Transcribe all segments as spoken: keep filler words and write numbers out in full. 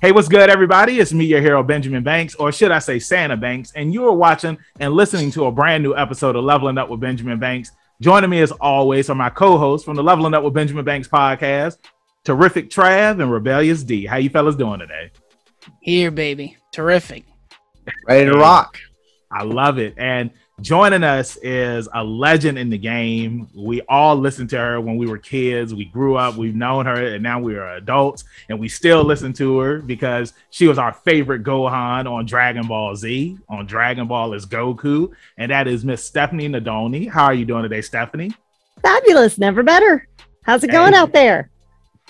Hey, what's good, everybody? It's me, your hero, Benjamin Banks, or should I say Santa Banks, and you are watching and listening to a brand new episode of Leveling Up with Benjamin Banks. Joining me, as always, are my co-hosts from the Leveling Up with Benjamin Banks podcast, Terrific Trav and Rebellious D. How you fellas doing today? Here, baby. Terrific. Ready to rock. I love it. And joining us is a legend in the game. We all listened to her when we were kids. We grew up, we've known her, and now we are adults, and we still listen to her because she was our favorite Gohan on Dragon Ball Z, on Dragon Ball as Goku, and that is Miss Stephanie Nadolny. How are you doing today, Stephanie? Fabulous, never better. How's it hey, going out there?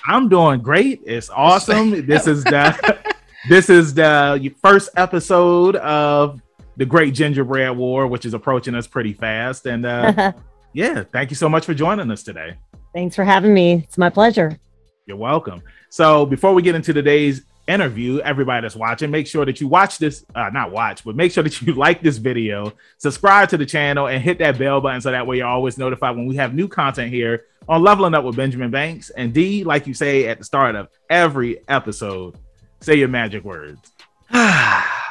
I'm doing great. It's awesome. This is the this is the first episode of The Great Gingerbread War, which is approaching us pretty fast. And uh, yeah, thank you so much for joining us today. Thanks for having me. It's my pleasure. You're welcome. So before we get into today's interview, everybody that's watching, make sure that you watch this, uh, not watch, but make sure that you like this video, subscribe to the channel, and hit that bell button so that way you're always notified when we have new content here on Leveling Up with Benjamin Banks. And D, like you say at the start of every episode, say your magic words.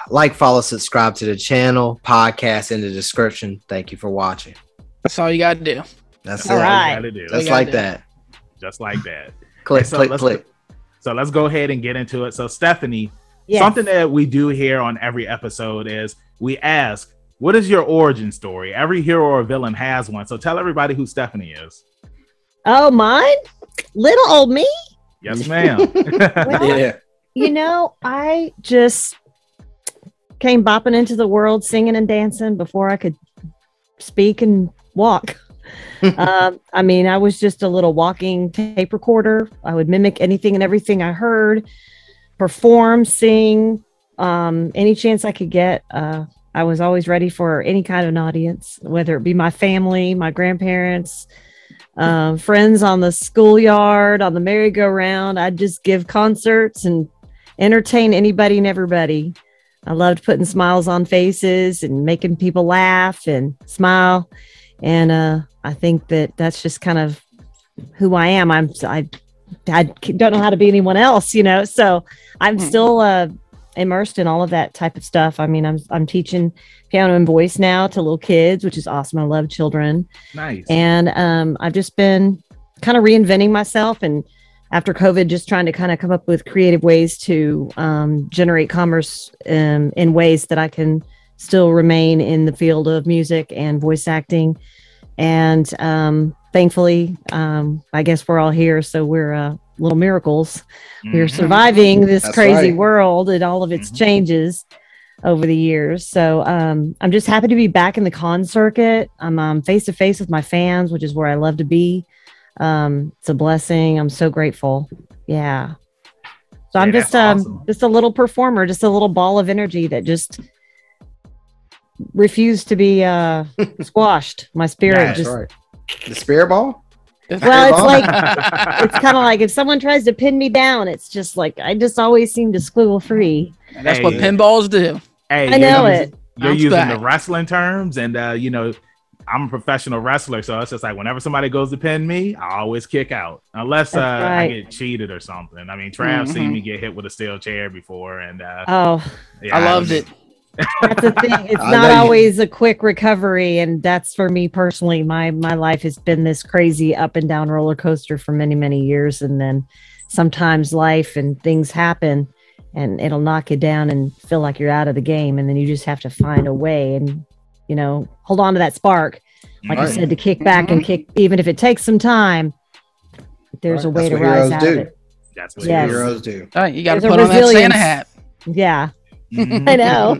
Like, follow, subscribe to the channel, podcast in the description. Thank you for watching. That's all you got to do. That's all right. You gotta do. Just like that. Just like that. Click, click, click. So let's go ahead and get into it. So Stephanie, yes. Something that we do here on every episode is we ask, what is your origin story? Every hero or villain has one. So tell everybody who Stephanie is. Oh, mine? Little old me? Yes, ma'am. Well, yeah. You know, I just came bopping into the world, singing and dancing before I could speak and walk. uh, I mean, I was just a little walking tape recorder. I would mimic anything and everything I heard, perform, sing, um, any chance I could get. Uh, I was always ready for any kind of an audience, whether it be my family, my grandparents, uh, friends on the schoolyard, on the merry-go-round. I'd just give concerts and entertain anybody and everybody. I loved putting smiles on faces and making people laugh and smile. And uh, I think that that's just kind of who I am. I'm, I, I don't know how to be anyone else, you know, so I'm still uh, immersed in all of that type of stuff. I mean, I'm, I'm teaching piano and voice now to little kids, which is awesome. I love children. Nice. And um, I've just been kind of reinventing myself, and after COVID, just trying to kind of come up with creative ways to um, generate commerce um, in ways that I can still remain in the field of music and voice acting. And um, thankfully, um, I guess we're all here. So we're uh, little miracles. Mm-hmm. We're surviving this That's crazy right. world and all of its mm-hmm. changes over the years. So um, I'm just happy to be back in the con circuit. I'm um, face to face with my fans, which is where I love to be. Um, it's a blessing. I'm so grateful. Yeah. So hey, I'm just, um, awesome. just a little performer, just a little ball of energy that just refused to be, uh, squashed. My spirit. Yeah, just right. The spirit ball. The well, ball? It's like, it's kind of like if someone tries to pin me down, it's just like, I just always seem to squiggle free. And that's hey, what pinballs do. Hey, I know you're, it. You're I'm using back. the wrestling terms and, uh, you know, I'm a professional wrestler, so it's just like whenever somebody goes to pin me, I always kick out. Unless uh, right. I get cheated or something. I mean, Trav mm-hmm. seen me get hit with a steel chair before. and uh, Oh, yeah, I loved I was... it. That's the thing. It's not always a quick recovery, and that's for me personally. My, my life has been this crazy up and down roller coaster for many, many years, and then sometimes life and things happen, and it'll knock you down and feel like you're out of the game, and then you just have to find a way and you know, hold on to that spark. Like right. I said, to kick back mm-hmm. and kick, even if it takes some time, there's right. a way That's to rise out do. of it. That's what yes. heroes do. All right, you got to put on that Santa hat. Yeah, mm-hmm. I know.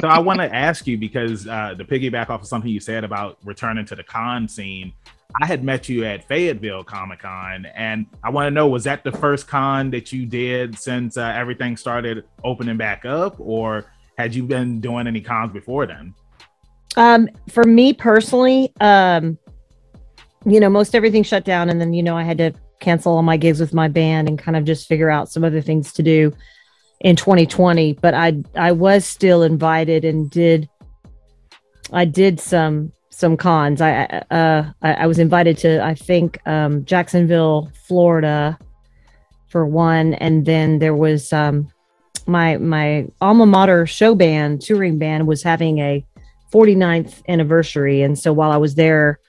So I want to ask you, because uh, to piggyback off of something you said about returning to the con scene, I had met you at Fayetteville Comic-Con, and I want to know, was that the first con that you did since uh, everything started opening back up, or had you been doing any cons before then? Um, for me personally, um, you know, most everything shut down, and then, you know, I had to cancel all my gigs with my band and kind of just figure out some other things to do in twenty twenty. But I, I was still invited and did, I did some, some cons. I uh I, I was invited to I think um, Jacksonville, Florida, for one, and then there was um, my my alma mater show band touring band was having a forty-ninth anniversary, and so while I was there,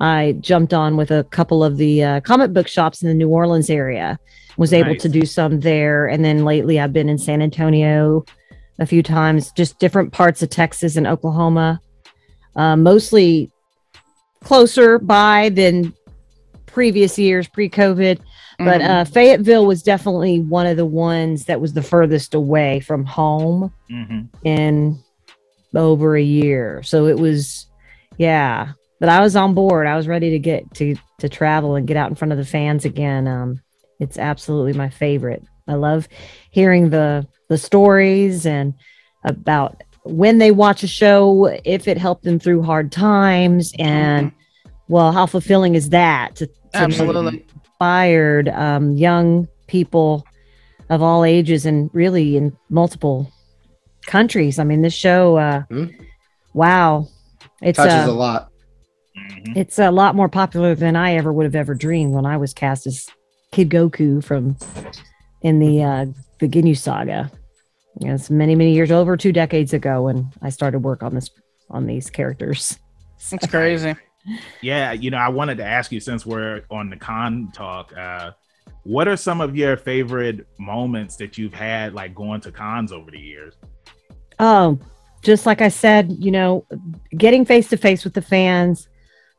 I jumped on with a couple of the uh, comic book shops in the New Orleans area. Was able nice. to do some there, and then lately I've been in San Antonio a few times, just different parts of Texas and Oklahoma, uh, mostly closer by than previous years, pre-COVID. Mm-hmm. But uh, Fayetteville was definitely one of the ones that was the furthest away from home mm-hmm. in over a year. So it was, yeah. But I was on board. I was ready to get to to travel and get out in front of the fans again. Um, it's absolutely my favorite. I love hearing the the stories and about when they watch a show, if it helped them through hard times, and mm-hmm. well, how fulfilling is that to, to absolutely inspired um, young people of all ages and really in multiple countries. I mean, this show, uh, mm-hmm. wow, it touches uh, a lot. It's a lot more popular than I ever would have ever dreamed when I was cast as Kid Goku from in the uh, the Ginyu saga. You know, it's many many years, over two decades ago, when I started work on this on these characters. That's crazy. Yeah, you know, I wanted to ask you, since we're on the con talk, uh, what are some of your favorite moments that you've had, like going to cons over the years? Oh, just like I said, you know, getting face to face with the fans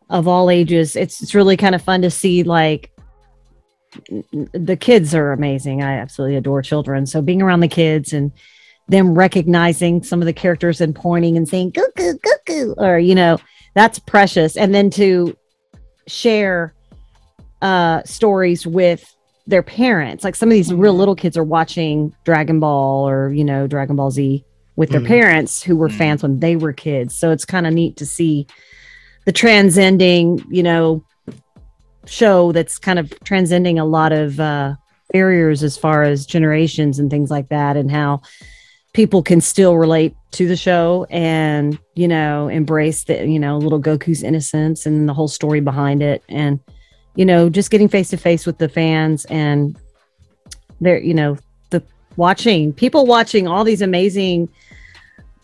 of all ages. It's it's really kind of fun to see, like, the kids are amazing. I absolutely adore children. So being around the kids and them recognizing some of the characters and pointing and saying, Goku, Goku, or, you know, that's precious. And then to share uh, stories with their parents. Like, some of these real little kids are watching Dragon Ball or, you know, Dragon Ball Z with their mm. parents who were mm. fans when they were kids. So it's kind of neat to see the transcending, you know, show that's kind of transcending a lot of uh, barriers as far as generations and things like that, and how people can still relate to the show and, you know, embrace the, you know, little Goku's innocence and the whole story behind it. And, you know, just getting face to face with the fans and they're, you know, the watching people watching all these amazing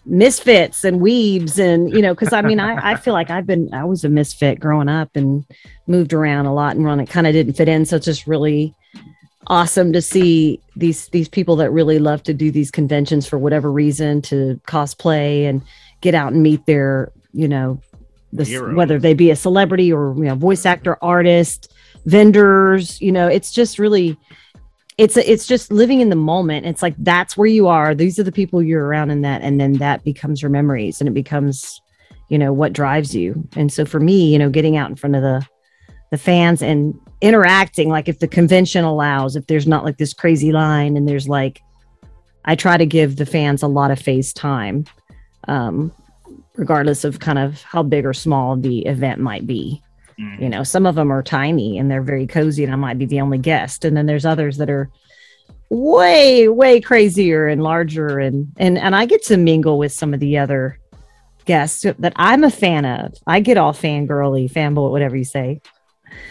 misfits and weebs, and, you know, because I mean, I, I feel like I've been, I was a misfit growing up and moved around a lot and run, it kind of didn't fit in. So it's just really awesome to see these, these people that really love to do these conventions for whatever reason, to cosplay and get out and meet their, you know, the, whether they be a celebrity or, you know, voice actor, artist, vendors, you know, it's just really, It's it's just living in the moment. It's like, that's where you are. These are the people you're around in that. And then that becomes your memories, and it becomes, you know, what drives you. And so for me, you know, getting out in front of the, the fans and interacting, like if the convention allows, if there's not like this crazy line and there's like, I try to give the fans a lot of face time, um, regardless of kind of how big or small the event might be. You know, some of them are tiny and they're very cozy and I might be the only guest. And then there's others that are way, way crazier and larger. And, and, and I get to mingle with some of the other guests that I'm a fan of. I get all fangirly, fanboy, whatever you say.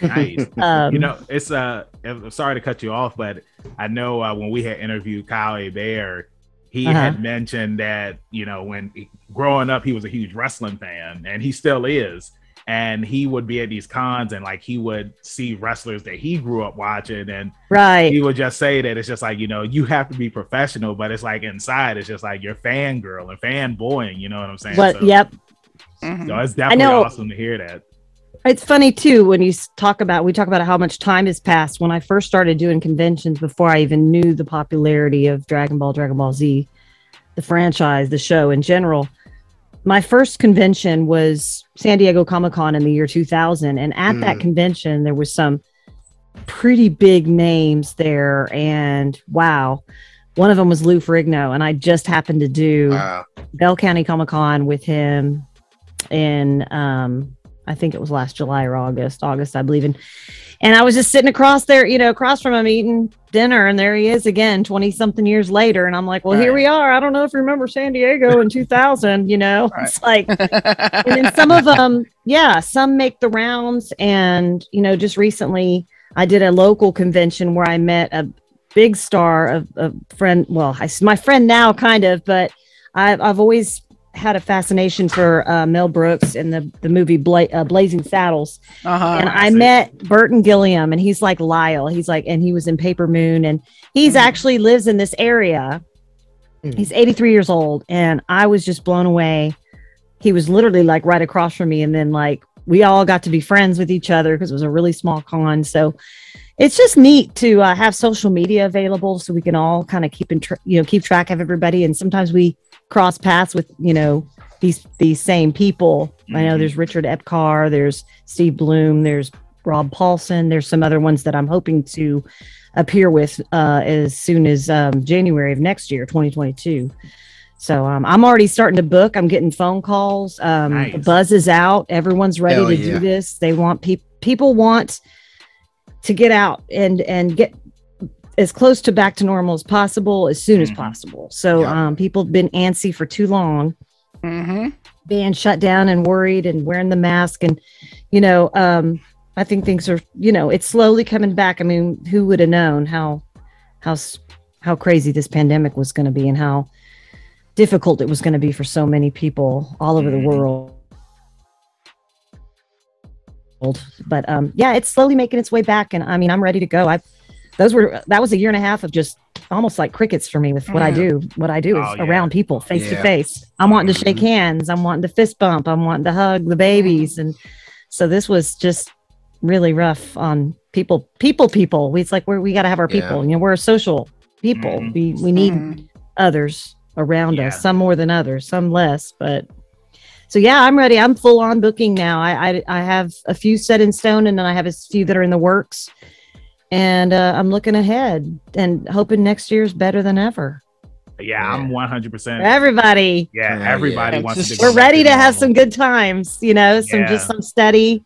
Nice. um, you know, it's, uh, I'm sorry to cut you off, but I know uh, when we had interviewed Kyle Hebert, he uh-huh. had mentioned that, you know, when growing up, he was a huge wrestling fan, and he still is. And he would be at these cons and like he would see wrestlers that he grew up watching. And right. he would just say that it's just like, you know, you have to be professional, but it's like inside, it's just like you're fangirl and fanboying. You know what I'm saying? But, so, yep. Mm-hmm. So it's definitely I know, awesome to hear that. It's funny too, when you talk about, we talk about how much time has passed. When I first started doing conventions, before I even knew the popularity of Dragon Ball, Dragon Ball Z, the franchise, the show in general, my first convention was San Diego Comic-Con in the year two thousand. And at mm. that convention, there was some pretty big names there. And wow, one of them was Lou Ferrigno. And I just happened to do wow. Bell County Comic-Con with him in, um, I think it was last July or August, August, I believe. And And I was just sitting across there, you know, across from him eating dinner. And there he is again, twenty something years later. And I'm like, well, right. here we are. I don't know if you remember San Diego in two thousand, you know, right. it's like, and then some of them, yeah, some make the rounds. And, you know, just recently I did a local convention where I met a big star of a friend. Well, I, my friend now kind of, but I've, I've always had a fascination for uh, Mel Brooks and the the movie Bla uh, Blazing Saddles, uh-huh, and I, I met Burton Gilliam, and he's like Lyle. He's like, and he was in Paper Moon, and he's mm. actually lives in this area. Mm. He's eighty-three years old, and I was just blown away. He was literally like right across from me, and then like we all got to be friends with each other because it was a really small con. So it's just neat to uh, have social media available so we can all kind of keep in tr you know keep track of everybody, and sometimes we cross paths with, you know, these these same people. Mm-hmm. I know there's Richard Epcar, there's Steve Bloom, there's Rob Paulson, there's some other ones that I'm hoping to appear with uh, as soon as um, January of next year, twenty twenty-two. So um, I'm already starting to book. I'm getting phone calls. Um, nice. The buzz is out. Everyone's ready Hell to yeah. do this. They want pe people want to get out and and get as close to back to normal as possible, as soon as mm-hmm. possible. So yep. um, people have been antsy for too long, mm-hmm. being shut down and worried and wearing the mask. And, you know, um, I think things are, you know, it's slowly coming back. I mean, who would have known how, how, how crazy this pandemic was going to be and how difficult it was going to be for so many people all over mm-hmm. the world. But um, yeah, it's slowly making its way back. And I mean, I'm ready to go. I've, Those were that was a year and a half of just almost like crickets for me with what mm. I do. What I do is oh, yeah. around people face yeah. to face. I'm wanting to shake hands. I'm wanting to fist bump. I'm wanting to hug the babies. And so this was just really rough on people, people, people. We, it's like we're, we got to have our people. Yeah. You know, we're a social people. Mm. We, we need mm. others around yeah. us, some more than others, some less. But so, yeah, I'm ready. I'm full on booking now. I, I, I have a few set in stone, and then I have a few that are in the works. And uh, I'm looking ahead and hoping next year's better than ever. Yeah, yeah. I'm one hundred percent. Everybody. Yeah, yeah everybody yeah. wants just, to. We're ready to have some good times, you know, some yeah. just some steady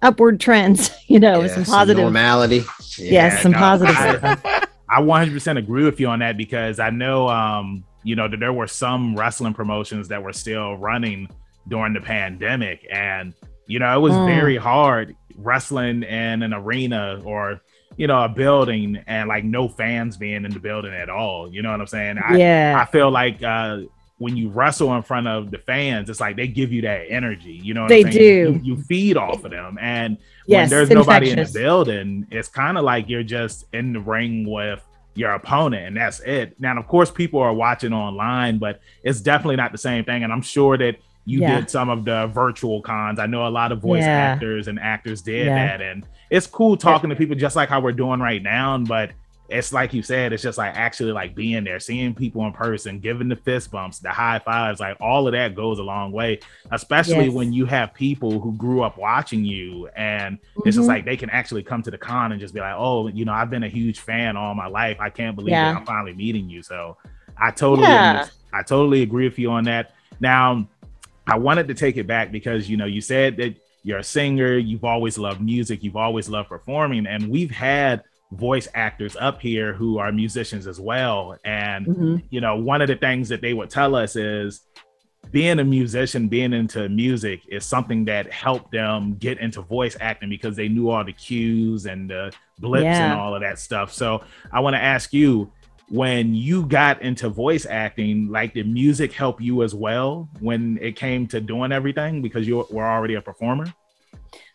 upward trends, you know, yeah, some positive. Some normality. Yeah, yes, some no, positive. I, I one hundred percent agree with you on that because I know, um, you know, that there were some wrestling promotions that were still running during the pandemic. And, you know, it was mm. very hard. Wrestling in an arena or you know a building and like no fans being in the building at all, you know what I'm saying? I, yeah I feel like uh when you wrestle in front of the fans, it's like they give you that energy, you know what they I'm do you, you feed off of them. And yes, when there's nobody in the building, it's kind of like you're just in the ring with your opponent and that's it. Now of course people are watching online, but it's definitely not the same thing. And I'm sure that You yeah. did some of the virtual cons. I know a lot of voice yeah. actors and actors did yeah. that. And it's cool talking yeah. to people just like how we're doing right now. But it's like you said, it's just like actually like being there, seeing people in person, giving the fist bumps, the high fives, like all of that goes a long way, especially yes. when you have people who grew up watching you. And mm-hmm. it's just like they can actually come to the con and just be like, oh, you know, I've been a huge fan all my life. I can't believe yeah. that I'm finally meeting you. So I totally, yeah. I totally agree with you on that. Now, I wanted to take it back because, you know, you said that you're a singer, you've always loved music, you've always loved performing, and we've had voice actors up here who are musicians as well. And, mm-hmm. you know, one of the things that they would tell us is being a musician, being into music is something that helped them get into voice acting because they knew all the cues and the blips yeah. and all of that stuff. So I want to ask you, when you got into voice acting, like did music help you as well when it came to doing everything because you were already a performer?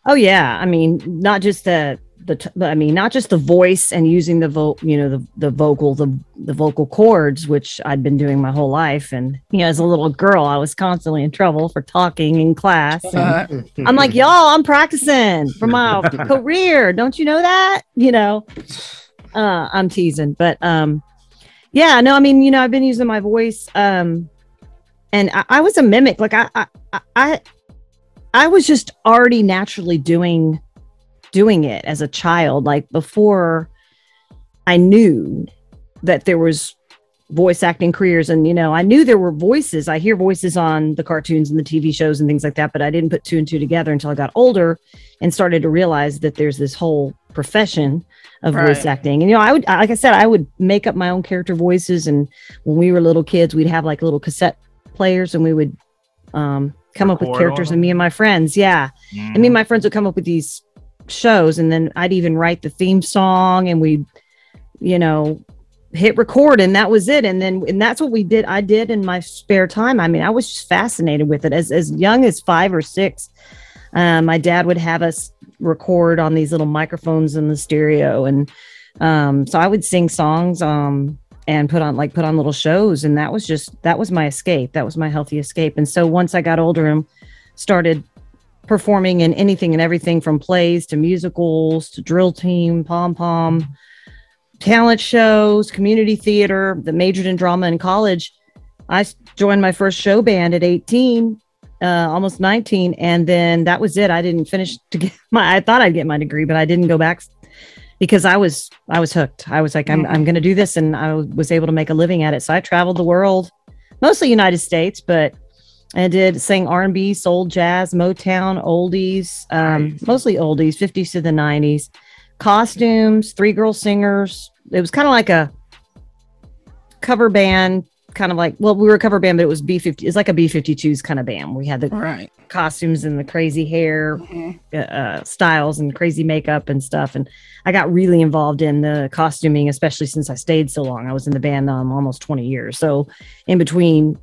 Oh yeah, I mean, not just the the I mean, not just the voice and using the vo you know the the vocal the the vocal cords, which I'd been doing my whole life. And you know, as a little girl, I was constantly in trouble for talking in class. And I'm like, y'all, I'm practicing for my career. Don't you know that? You know, uh, I'm teasing, but. Um, Yeah, no, I mean, you know, I've been using my voice, um, and I, I was a mimic. Like I, I, I, I was just already naturally doing, doing it as a child. Like before, I knew that there was voice acting careers. And, you know, I knew there were voices. I hear voices on the cartoons and the T V shows and things like that, but I didn't put two and two together until I got older and started to realize that there's this whole profession of right. voice acting. And, you know, I would, like I said, I would make up my own character voices. And when we were little kids, we'd have like little cassette players and we would um, come Record up with characters and me and my friends. Yeah. Mm. And me and my friends would come up with these shows. And then I'd even write the theme song and we'd, you know, hit record and that was it. And then, and that's what we did. I did in my spare time. I mean, I was just fascinated with it as, as young as five or six. Um, my dad would have us record on these little microphones in the stereo. And, um, so I would sing songs, um, and put on like put on little shows. And that was just, that was my escape. That was my healthy escape. And so once I got older and started performing in anything and everything from plays to musicals, to drill team, pom pom, talent shows, community theater, that majored in drama in college. I joined my first show band at eighteen, uh, almost nineteen. And then that was it. I didn't finish to get my, I thought I'd get my degree, but I didn't go back because I was, I was hooked. I was like, I'm, I'm going to do this. And I was able to make a living at it. So I traveled the world, mostly United States, but I did sing R and B, soul, jazz, Motown, oldies, um, nice. mostly oldies, fifties to the nineties. Costumes, three girl singers. It was kind of like a cover band, kind of like, well, we were a cover band, but it was B fifty. It's like a B fifty-twos kind of band. We had the right. costumes and the crazy hair mm-hmm. uh, styles and crazy makeup and stuff. And I got really involved in the costuming, especially since I stayed so long. I was in the band um, almost twenty years. So in between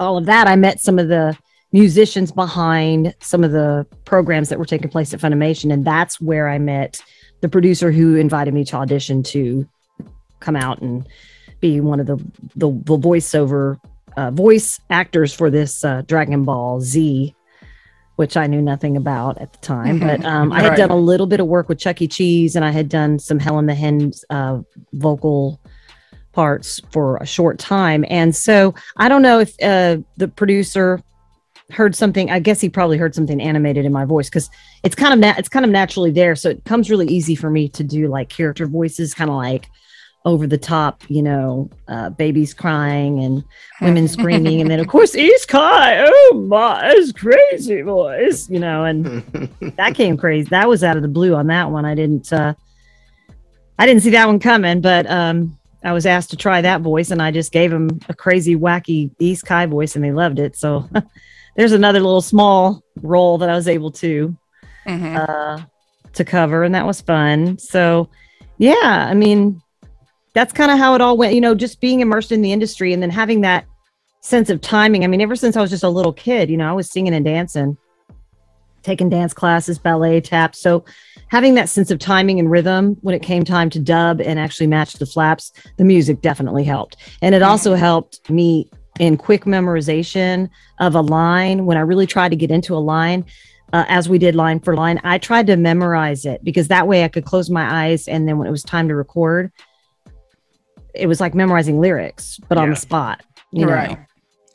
all of that, I met some of the musicians behind some of the programs that were taking place at Funimation. And that's where I met the producer who invited me to audition to come out and be one of the the, the voiceover uh, voice actors for this uh, Dragon Ball Z, which I knew nothing about at the time. But um, I had right. done a little bit of work with Chuck E. Cheese and I had done some Helen the Hen's uh, vocal parts for a short time. And so I don't know if uh, the producer heard something. I guess he probably heard something animated in my voice because it's kind of na- it's kind of naturally there. So it comes really easy for me to do like character voices, kind of like over the top, you know, uh, babies crying and women screaming. And then, of course, East Kai. Oh, my, it's crazy voice, you know, and that came crazy. That was out of the blue on that one. I didn't uh, I didn't see that one coming, but um, I was asked to try that voice and I just gave him a crazy, wacky East Kai voice and they loved it. So there's another little small role that I was able to mm-hmm. uh, to cover, and that was fun. So, yeah, I mean, that's kind of how it all went, you know, just being immersed in the industry and then having that sense of timing. I mean, ever since I was just a little kid, you know, I was singing and dancing, taking dance classes, ballet, tap. So having that sense of timing and rhythm when it came time to dub and actually match the flaps, the music definitely helped. And it also helped me in quick memorization of a line. When I really tried to get into a line, uh, as we did line for line, I tried to memorize it because that way I could close my eyes. And then when it was time to record, it was like memorizing lyrics, but yeah. on the spot, you right. know,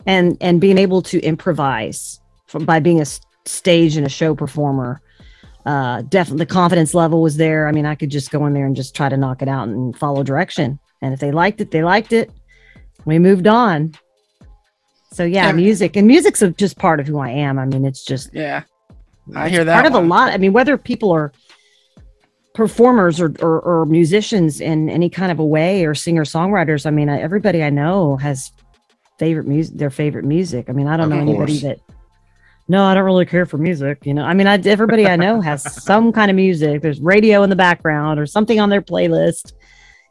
and, and being able to improvise from, by being a stage and a show performer. Uh, definitely the confidence level was there. I mean, I could just go in there and just try to knock it out and follow direction. And if they liked it, they liked it. We moved on. So yeah, music and music's a, just part of who I am. I mean, it's just yeah, I it's hear that part one. Of a lot. I mean, whether people are performers or, or or musicians in any kind of a way or singer songwriters. I mean, I, everybody I know has favorite music, their favorite music. I mean, I don't of know course. anybody that no, I don't really care for music. You know, I mean, I, everybody I know has some kind of music. There's radio in the background or something on their playlist,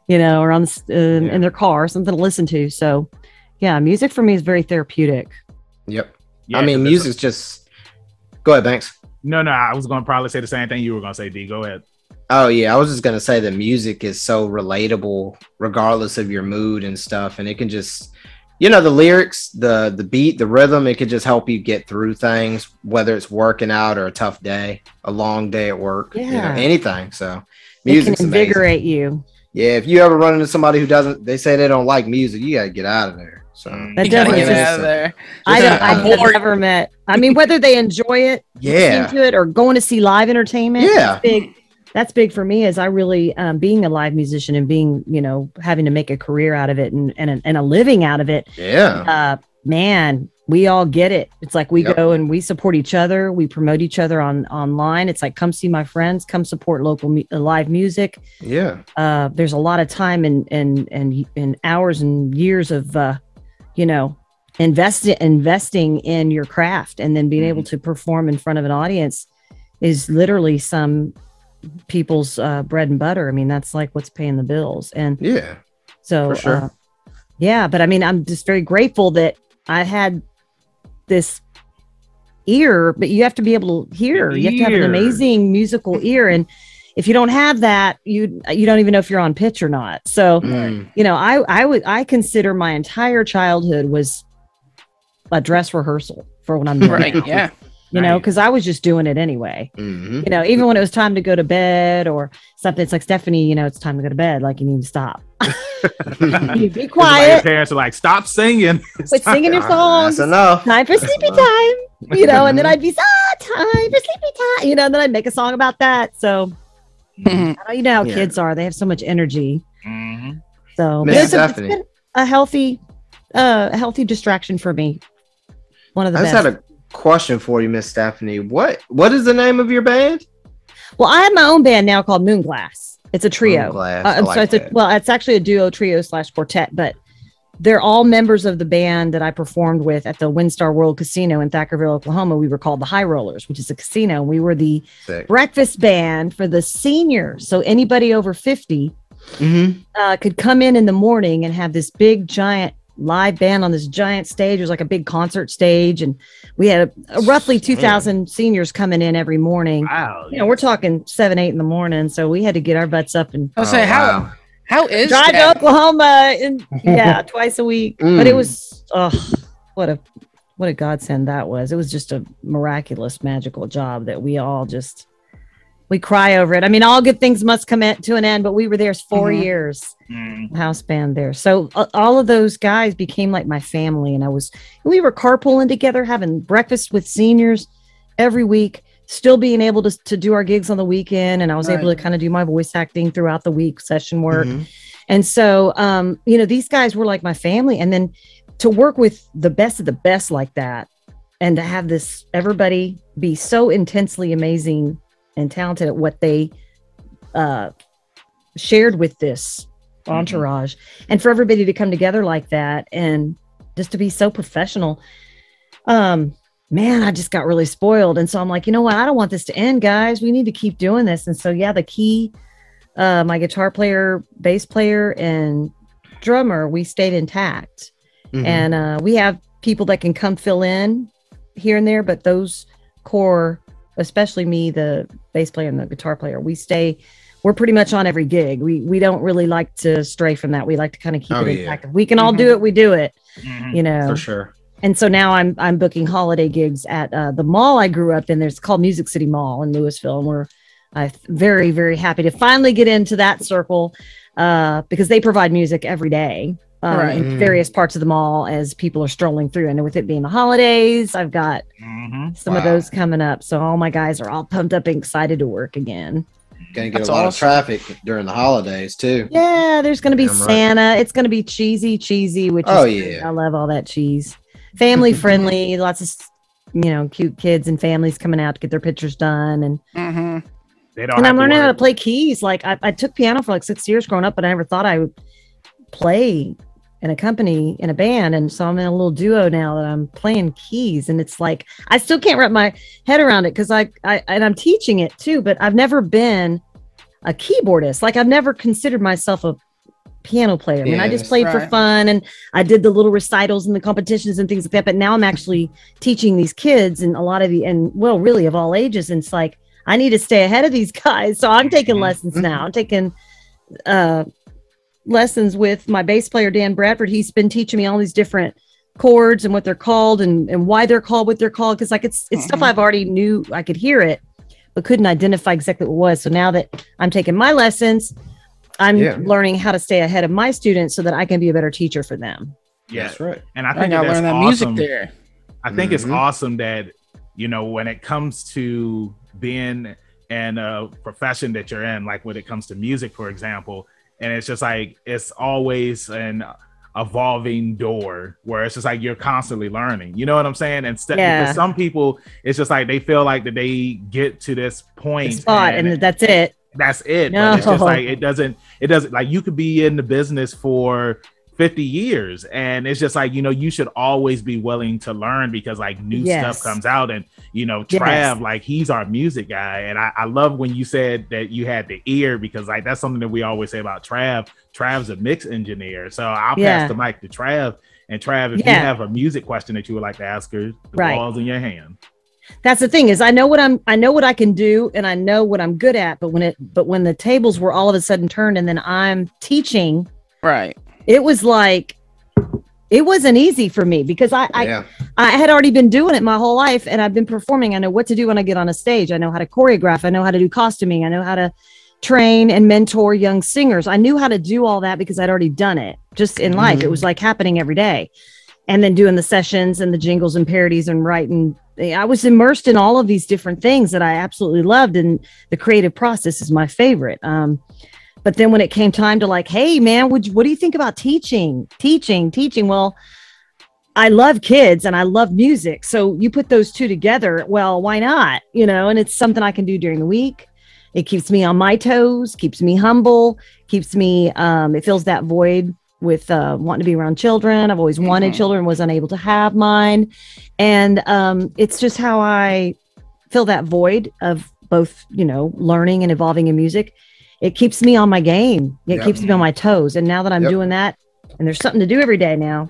you know, or on the, uh, yeah. in their car, something to listen to. So. Yeah, music for me is very therapeutic. Yep. Yeah, I mean, music's just... Go ahead, Banks. No, no, I was going to probably say the same thing you were going to say, D. Go ahead. Oh, yeah, I was just going to say that music is so relatable regardless of your mood and stuff. And it can just... You know, the lyrics, the, the beat, the rhythm, it can just help you get through things, whether it's working out or a tough day, a long day at work, yeah. you know, anything. So music's amazing. It can invigorate you. Yeah, if you ever run into somebody who doesn't... They say they don't like music, you got to get out of there. So that doesn't get out of there. I don't. I've never met. I mean, whether they enjoy it, yeah, to it, or going to see live entertainment, yeah, big that's big for me, is I really, um, being a live musician and being, you know, having to make a career out of it and, and, and a living out of it. Yeah, uh, man, we all get it. It's like we yep. go and we support each other. We promote each other on online. It's like, come see my friends, come support local mu live music. Yeah. Uh, there's a lot of time and, and, and, and hours and years of, uh, you know, invest investing in your craft, and then being able to perform in front of an audience is literally some people's uh, bread and butter. I mean, that's like what's paying the bills. And yeah, so, for sure. uh, yeah, but I mean, I'm just very grateful that I had this ear, but you have to be able to hear, you have to have an amazing musical ear. And if you don't have that, you you don't even know if you're on pitch or not. So, mm. you know, I, I would, I consider my entire childhood was a dress rehearsal for what I'm doing. Right. Now. Yeah. You right. know, because I was just doing it anyway. Mm-hmm. You know, even when it was time to go to bed or something, it's like, Stephanie, you know, it's time to go to bed. Like, you need to stop. You be quiet. Your parents are like, stop singing. Quit singing your songs. Enough. Time for sleepy time. You know, and then I'd be, ah, time for sleepy time. You know, and then I'd make a song about that. So, I don't, you know how yeah. kids are. They have so much energy. Mm-hmm. So, it's, it's been a healthy, uh, healthy distraction for me. One of the I best. Just had a question for you, Miss Stephanie. What what is the name of your band? Well, I have my own band now called Moonglass. It's a trio. Moonglass, uh, so like it's a, well, it's actually a duo, trio slash quartet, but they're all members of the band that I performed with at the Windstar World Casino in Thackerville, Oklahoma. We were called the High Rollers, which is a casino. We were the Sick. breakfast band for the seniors. So anybody over fifty mm-hmm. uh, could come in in the morning and have this big giant live band on this giant stage. It was like a big concert stage, and we had a, a roughly two thousand seniors coming in every morning. Wow. You know, we're talking seven, eight in the morning, so we had to get our butts up and I was saying, how wow. how is drive that? to Oklahoma in, yeah twice a week. Mm. But it was oh, what a what a godsend that was. It was just a miraculous, magical job that we all just we cry over it. I mean, all good things must come to an end, but we were there four mm-hmm. years, mm. house band there. So uh, all of those guys became like my family. And I was, we were carpooling together, having breakfast with seniors every week, still being able to, to do our gigs on the weekend. And I was right. able to kind of do my voice acting throughout the week, session work. Mm-hmm. And so, um, you know, these guys were like my family. And then to work with the best of the best like that, and to have this, everybody be so intensely amazing and talented at what they uh, shared with this entourage, mm-hmm. and for everybody to come together like that and just to be so professional, um, man, I just got really spoiled. And so I'm like, you know what? I don't want this to end, guys. We need to keep doing this. And so, yeah, the key, uh, my guitar player, bass player, and drummer, we stayed intact. Mm-hmm. And uh, we have people that can come fill in here and there, but those core, especially me, the bass player and the guitar player, we stay, we're pretty much on every gig. We we don't really like to stray from that. We like to kind of keep oh, it intact. Yeah. If we can all mm-hmm. do it, we do it, mm-hmm. you know. For sure. And so now I'm I'm booking holiday gigs at uh, the mall I grew up in. There's called Music City Mall in Louisville. And we're uh, very, very happy to finally get into that circle uh, because they provide music every day uh, right. in various parts of the mall as people are strolling through. And with it being the holidays, I've got Mm-hmm. some wow. of those coming up, so all my guys are all pumped up and excited to work again. Gonna get That's a lot awesome. of traffic during the holidays too. Yeah, there's gonna be Damn Santa. Right. It's gonna be cheesy, cheesy, which oh is yeah, I love all that cheese. Family friendly, lots of you know cute kids and families coming out to get their pictures done, and mm-hmm. they don't. And I'm learning how to play keys. Like I, I took piano for like six years growing up, but I never thought I would play and accompany in a band. And so I'm in a little duo now that I'm playing keys, and it's like, I still can't wrap my head around it. Cause I, I, and I'm teaching it too, but I've never been a keyboardist. Like I've never considered myself a piano player. I mean, yes, I just played right. for fun, and I did the little recitals and the competitions and things like that. But now I'm actually teaching these kids, and a lot of the, and well, really of all ages. And it's like, I need to stay ahead of these guys. So I'm taking lessons now. I'm taking, uh, lessons with my bass player, Dan Bradford. He's been teaching me all these different chords and what they're called, and, and why they're called what they're called. Because like it's, it's mm-hmm. stuff I've already knew. I could hear it, but couldn't identify exactly what it was. So now that I'm taking my lessons, I'm yeah. learning how to stay ahead of my students so that I can be a better teacher for them. Yeah. That's right. And I think I learned that awesome. music there. I think mm-hmm. it's awesome that, you know, when it comes to being and a profession that you're in, like when it comes to music, for example. And it's just like, it's always an evolving door where it's just like, you're constantly learning, you know what I'm saying? And st- yeah. because some people, it's just like, they feel like that they get to this point spot and, and that's it. That's it. No. But it's just like, it doesn't, it doesn't like, you could be in the business for fifty years. And it's just like, you know, you should always be willing to learn, because like new yes. stuff comes out. And, you know, Trav, yes. like he's our music guy. And I, I love when you said that you had the ear, because like, that's something that we always say about Trav. Trav's a mix engineer. So I'll yeah. pass the mic to Trav. And Trav, if yeah. you have a music question that you would like to ask her, the right. ball's in your hand. That's the thing, is I know what I'm, I know what I can do and I know what I'm good at. But when it, but when the tables were all of a sudden turned and then I'm teaching, right. It was like, it wasn't easy for me, because I I, yeah. I had already been doing it my whole life, and I've been performing. I know what to do when I get on a stage. I know how to choreograph. I know how to do costuming. I know how to train and mentor young singers. I knew how to do all that because I'd already done it just in life. Mm-hmm. It was like happening every day. And then doing the sessions and the jingles and parodies and writing. I was immersed in all of these different things that I absolutely loved. And the creative process is my favorite. Um, But then when it came time to like, hey, man, would you, what do you think about teaching, teaching, teaching? Well, I love kids and I love music. So you put those two together. Well, why not? You know, and it's something I can do during the week. It keeps me on my toes, keeps me humble, keeps me, um, it fills that void with uh, wanting to be around children. I've always mm-hmm. wanted children, was unable to have mine. And um, it's just how I fill that void of both, you know, learning and evolving in music. It keeps me on my game. It yep. keeps me on my toes. And now that I'm yep. doing that, and there's something to do every day now,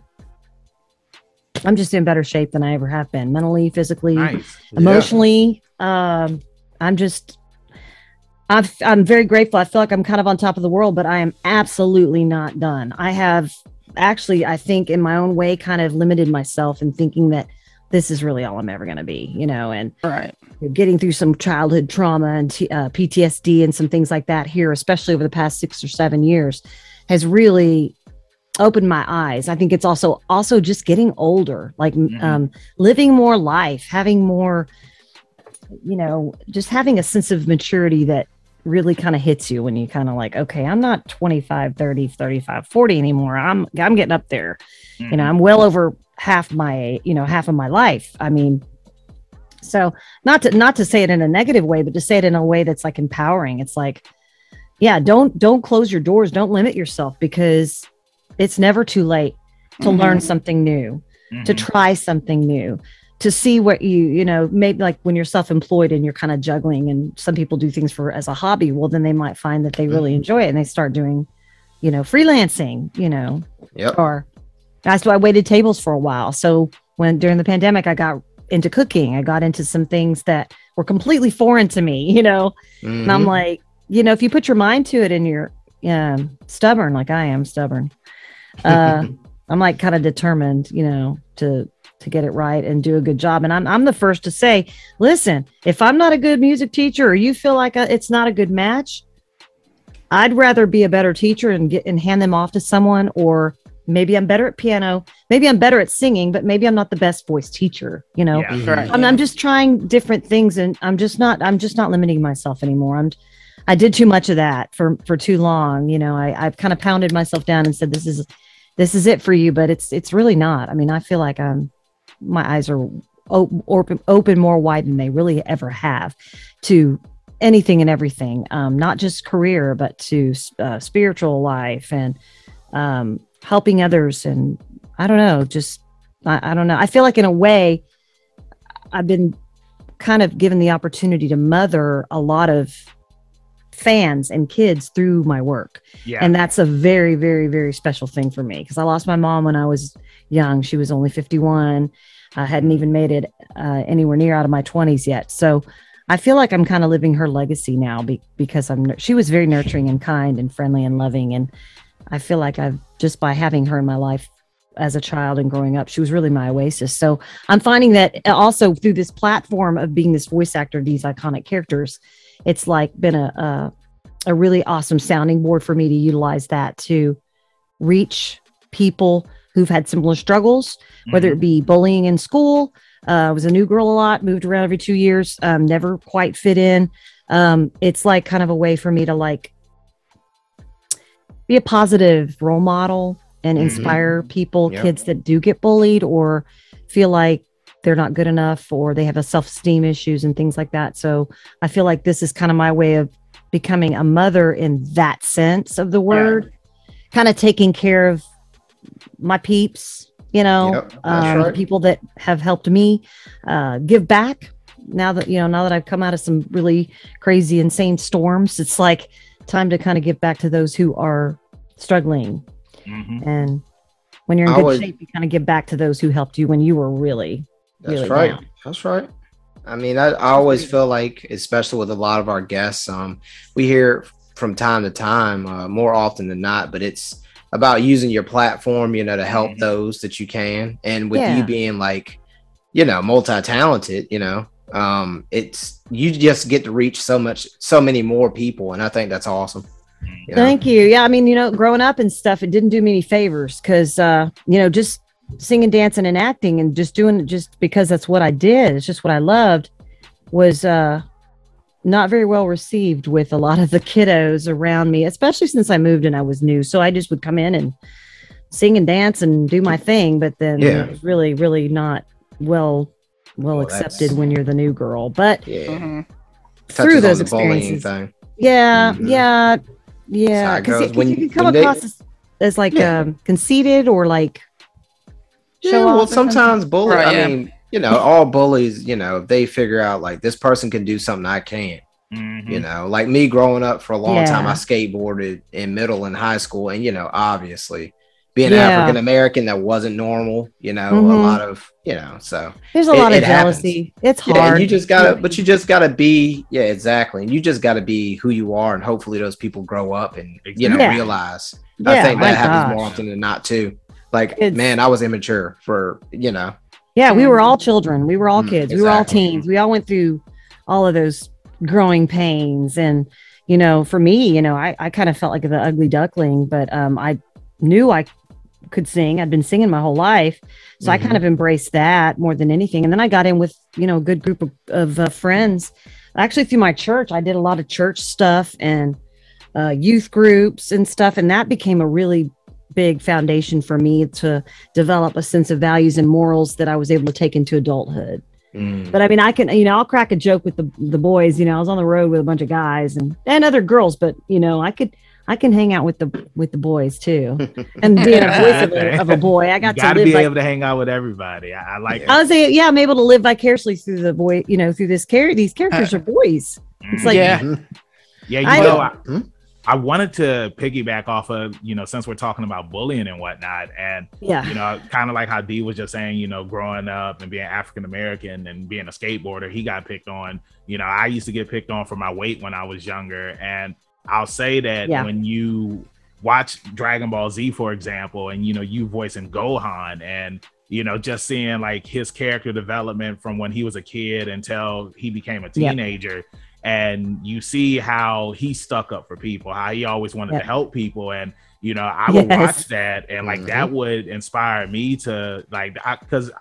I'm just in better shape than I ever have been, mentally, physically, nice. emotionally. Yeah. Um, I'm just, I've, I'm very grateful. I feel like I'm kind of on top of the world, but I am absolutely not done. I have actually, I think in my own way, kind of limited myself in thinking that this is really all I'm ever going to be, you know, and right. getting through some childhood trauma and t- uh, P T S D and some things like that here, especially over the past six or seven years, has really opened my eyes. I think it's also also just getting older, like mm-hmm. um, living more life, having more, you know, just having a sense of maturity that really kind of hits you when you kind of like, okay, I'm not twenty-five, thirty, thirty-five, forty anymore. I'm I'm getting up there. Mm-hmm. You know, I'm well over half my, you know, half of my life. I mean, so not to, not to say it in a negative way, but to say it in a way that's like empowering. It's like, yeah, don't, don't close your doors. Don't limit yourself, because it's never too late to mm-hmm. learn something new, mm-hmm. to try something new, to see what you, you know, maybe like when you're self-employed and you're kind of juggling, and some people do things for as a hobby. Well, then they might find that they really enjoy it and they start doing, you know, freelancing, you know, yep. or that's why I waited tables for a while. So when during the pandemic, I got into cooking, I got into some things that were completely foreign to me, you know, mm-hmm. and I'm like, you know, if you put your mind to it and you're um, stubborn, like I am stubborn, uh, I'm like kind of determined, you know, to to get it right and do a good job. And I'm I'm the first to say, listen, if I'm not a good music teacher, or you feel like a, it's not a good match, I'd rather be a better teacher and get and hand them off to someone. Or maybe I'm better at piano, maybe I'm better at singing, but maybe I'm not the best voice teacher, you know? Yeah, mm-hmm. right. I'm, I'm just trying different things, and I'm just not, I'm just not limiting myself anymore. I'm, I did too much of that for, for too long. You know, I, I've kind of pounded myself down and said, this is, this is it for you, but it's, it's really not. I mean, I feel like I'm, my eyes are open, open, open more wide than they really ever have to anything and everything. Um, not just career, but to uh, spiritual life and, um, helping others. And I don't know, just, I, I don't know. I feel like in a way I've been kind of given the opportunity to mother a lot of fans and kids through my work. Yeah. And that's a very, very, very special thing for me, because I lost my mom when I was young. She was only fifty-one. I hadn't even made it uh, anywhere near out of my twenties yet. So I feel like I'm kind of living her legacy now be- because I'm, she was very nurturing and kind and friendly and loving. And I feel like I've just by having her in my life as a child and growing up, she was really my oasis. So I'm finding that also through this platform of being this voice actor, these iconic characters, it's like been a, a, a really awesome sounding board for me to utilize that to reach people who've had similar struggles, mm-hmm. whether it be bullying in school. Uh, I was a new girl a lot, moved around every two years, um, never quite fit in. um, it's like kind of a way for me to like be a positive role model and inspire mm-hmm. people, yep. kids that do get bullied or feel like they're not good enough or they have a self-esteem issues and things like that. So I feel like this is kind of my way of becoming a mother in that sense of the word, yeah. kind of taking care of my peeps, you know, yep, um, right. the people that have helped me uh, give back. Now that, you know, now that I've come out of some really crazy, insane storms, it's like time to kind of give back to those who are struggling. Mm-hmm. And when you're in good was, shape, you kind of give back to those who helped you when you were really, that's really right. down. That's right. I mean, I, I always feel like, especially with a lot of our guests, um, we hear from time to time, uh, more often than not, but it's about using your platform, you know, to help mm-hmm. those that you can. And with yeah. you being like, you know, multi-talented, you know, um, it's, you just get to reach so much, so many more people. And I think that's awesome. You know? Thank you. Yeah. I mean, you know, growing up and stuff, it didn't do me any favors because, uh, you know, just singing, dancing and acting and just doing it just because that's what I did. It's just what I loved was uh, not very well received with a lot of the kiddos around me, especially since I moved and I was new. So I just would come in and sing and dance and do my thing. But then yeah. it was really, really not well, well, well accepted when you're the new girl. But yeah. through those experiences. Yeah. Mm-hmm. Yeah. Yeah, because you can come across they, as, as like yeah. um, conceited or like. Yeah, show well, sometimes bullies. Right, I yeah. mean, you know, all bullies. You know, if they figure out like this person can do something I can't. Mm-hmm. You know, like me growing up for a long yeah. time, I skateboarded in middle and high school, and you know, obviously being yeah. African American, that wasn't normal. You know, mm-hmm. a lot of you know, so there's a it, lot of it jealousy. Happens. It's hard. Yeah, you just gotta, but you just gotta be, yeah, exactly. And you just gotta be who you are, and hopefully those people grow up and you know yeah. realize. Yeah, I think that happens gosh. more often than not too. Like it's, man, I was immature for you know. Yeah, we were all children. We were all kids. Exactly. We were all teens. We all went through all of those growing pains, and you know, for me, you know, I I kind of felt like the ugly duckling, but um, I knew I could sing. I'd been singing my whole life. So mm-hmm. I kind of embraced that more than anything. And then I got in with, you know, a good group of, of uh, friends, actually through my church. I did a lot of church stuff and uh, youth groups and stuff. And that became a really big foundation for me to develop a sense of values and morals that I was able to take into adulthood. Mm. But I mean, I can, you know, I'll crack a joke with the, the boys, you know, I was on the road with a bunch of guys and, and other girls, but you know, I could, I can hang out with the with the boys too, and being a voice of, a, of a boy, I got to live be like, able to hang out with everybody. I, I like. I was a, yeah, I'm able to live vicariously through the boy, you know, through this character. These characters are boys. It's like yeah, yeah. You I, know, I, I wanted to piggyback off of you know since we're talking about bullying and whatnot, and yeah, you know, kind of like how Dee was just saying, you know, growing up and being African American and being a skateboarder, he got picked on. You know, I used to get picked on for my weight when I was younger, and I'll say that yeah. when you watch Dragon Ball Z, for example, and, you know, you voicing Gohan and, you know, just seeing like his character development from when he was a kid until he became a teenager. Yep. And you see how he stuck up for people, how he always wanted yep. to help people. And, you know, I would yes. watch that and like mm-hmm. that would inspire me to like, because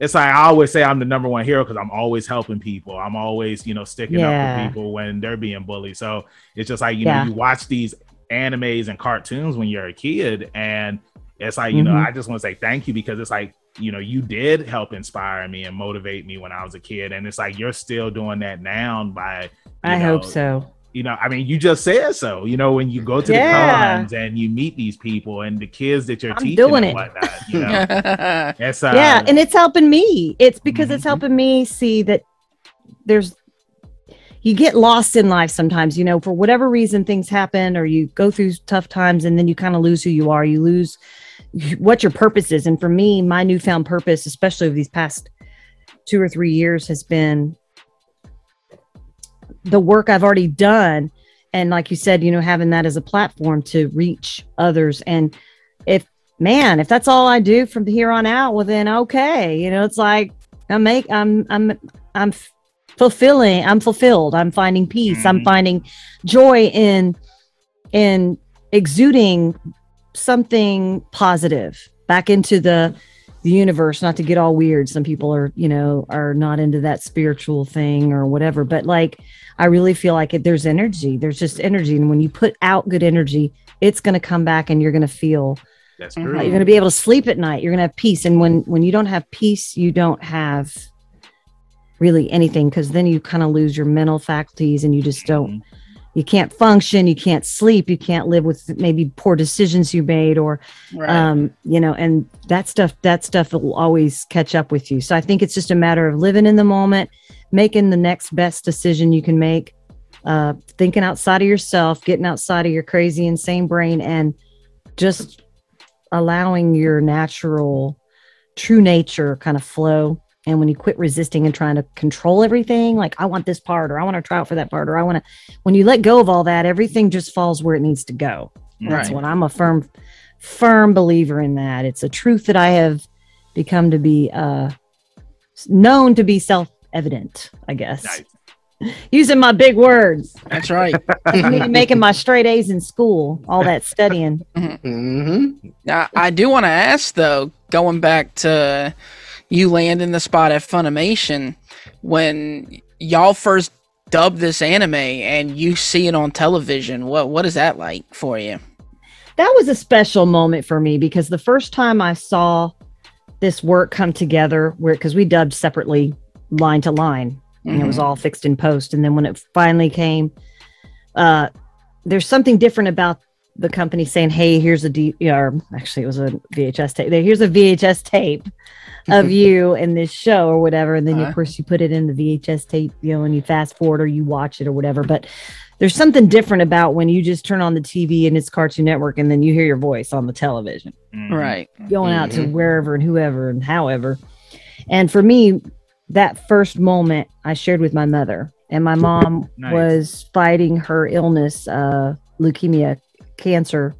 it's like I always say I'm the number one hero because I'm always helping people. I'm always, you know, sticking yeah. up for people when they're being bullied. So it's just like, you yeah. know, you watch these animes and cartoons when you're a kid. And it's like, you mm-hmm. know, I just want to say thank you because it's like, you know, you did help inspire me and motivate me when I was a kid. And it's like, you're still doing that now by, I know, hope so. You know, I mean, you just said so, you know, when you go to yeah. the cons and you meet these people and the kids that you're I'm teaching doing and whatnot, it. You know, that's, uh, yeah. And it's helping me. It's because mm-hmm. it's helping me see that there's, you get lost in life sometimes, you know, for whatever reason things happen or you go through tough times and then you kind of lose who you are, you lose what your purpose is. And for me, my newfound purpose, especially over these past two or three years has been the work I've already done. And like you said, you know, having that as a platform to reach others. And if, man, if that's all I do from here on out, well then, okay. You know, it's like I make, I'm, I'm, I'm fulfilling, I'm fulfilled. I'm finding peace. Mm-hmm. I'm finding joy in, in exuding something positive back into the, the universe, not to get all weird. Some people are, you know, are not into that spiritual thing or whatever, but like, I really feel like it, there's energy, there's just energy. And when you put out good energy, it's going to come back and you're going to feel, that's true. You're going to be able to sleep at night. You're going to have peace. And when, when you don't have peace, you don't have really anything. Cause then you kind of lose your mental faculties and you just don't, you can't function, you can't sleep, you can't live with maybe poor decisions you made or, right. um, you know, and that stuff, that stuff will always catch up with you. So I think it's just a matter of living in the moment, making the next best decision you can make, uh, thinking outside of yourself, getting outside of your crazy, insane brain, and just allowing your natural, true nature kind of flow. And when you quit resisting and trying to control everything, like I want this part, or I want to try out for that part, or I want to, when you let go of all that, everything just falls where it needs to go. Right. That's what I'm a firm, firm believer in that. It's a truth that I have become to be uh, known to be self-evident, I guess. Nice. Using my big words. That's right. Making my straight A's in school, all that studying. Mm-hmm. I, I do want to ask though, going back to, you land in the spot at Funimation when y'all first dubbed this anime and you see it on television. What what is that like for you? That was a special moment for me because the first time I saw this work come together, where because we dubbed separately line to line and mm-hmm. it was all fixed in post. And then when it finally came, uh, there's something different about the company saying, hey, here's a D or actually it was a V H S tape. Here's a V H S tape of you in this show or whatever. And then uh, of course you put it in the V H S tape, you know, and you fast forward or you watch it or whatever. But there's something different about when you just turn on the T V and it's Cartoon Network and then you hear your voice on the television. Right. Going out mm-hmm. to wherever and whoever and however. And for me, that first moment I shared with my mother, and my mom nice. was fighting her illness, uh, leukemia, cancer,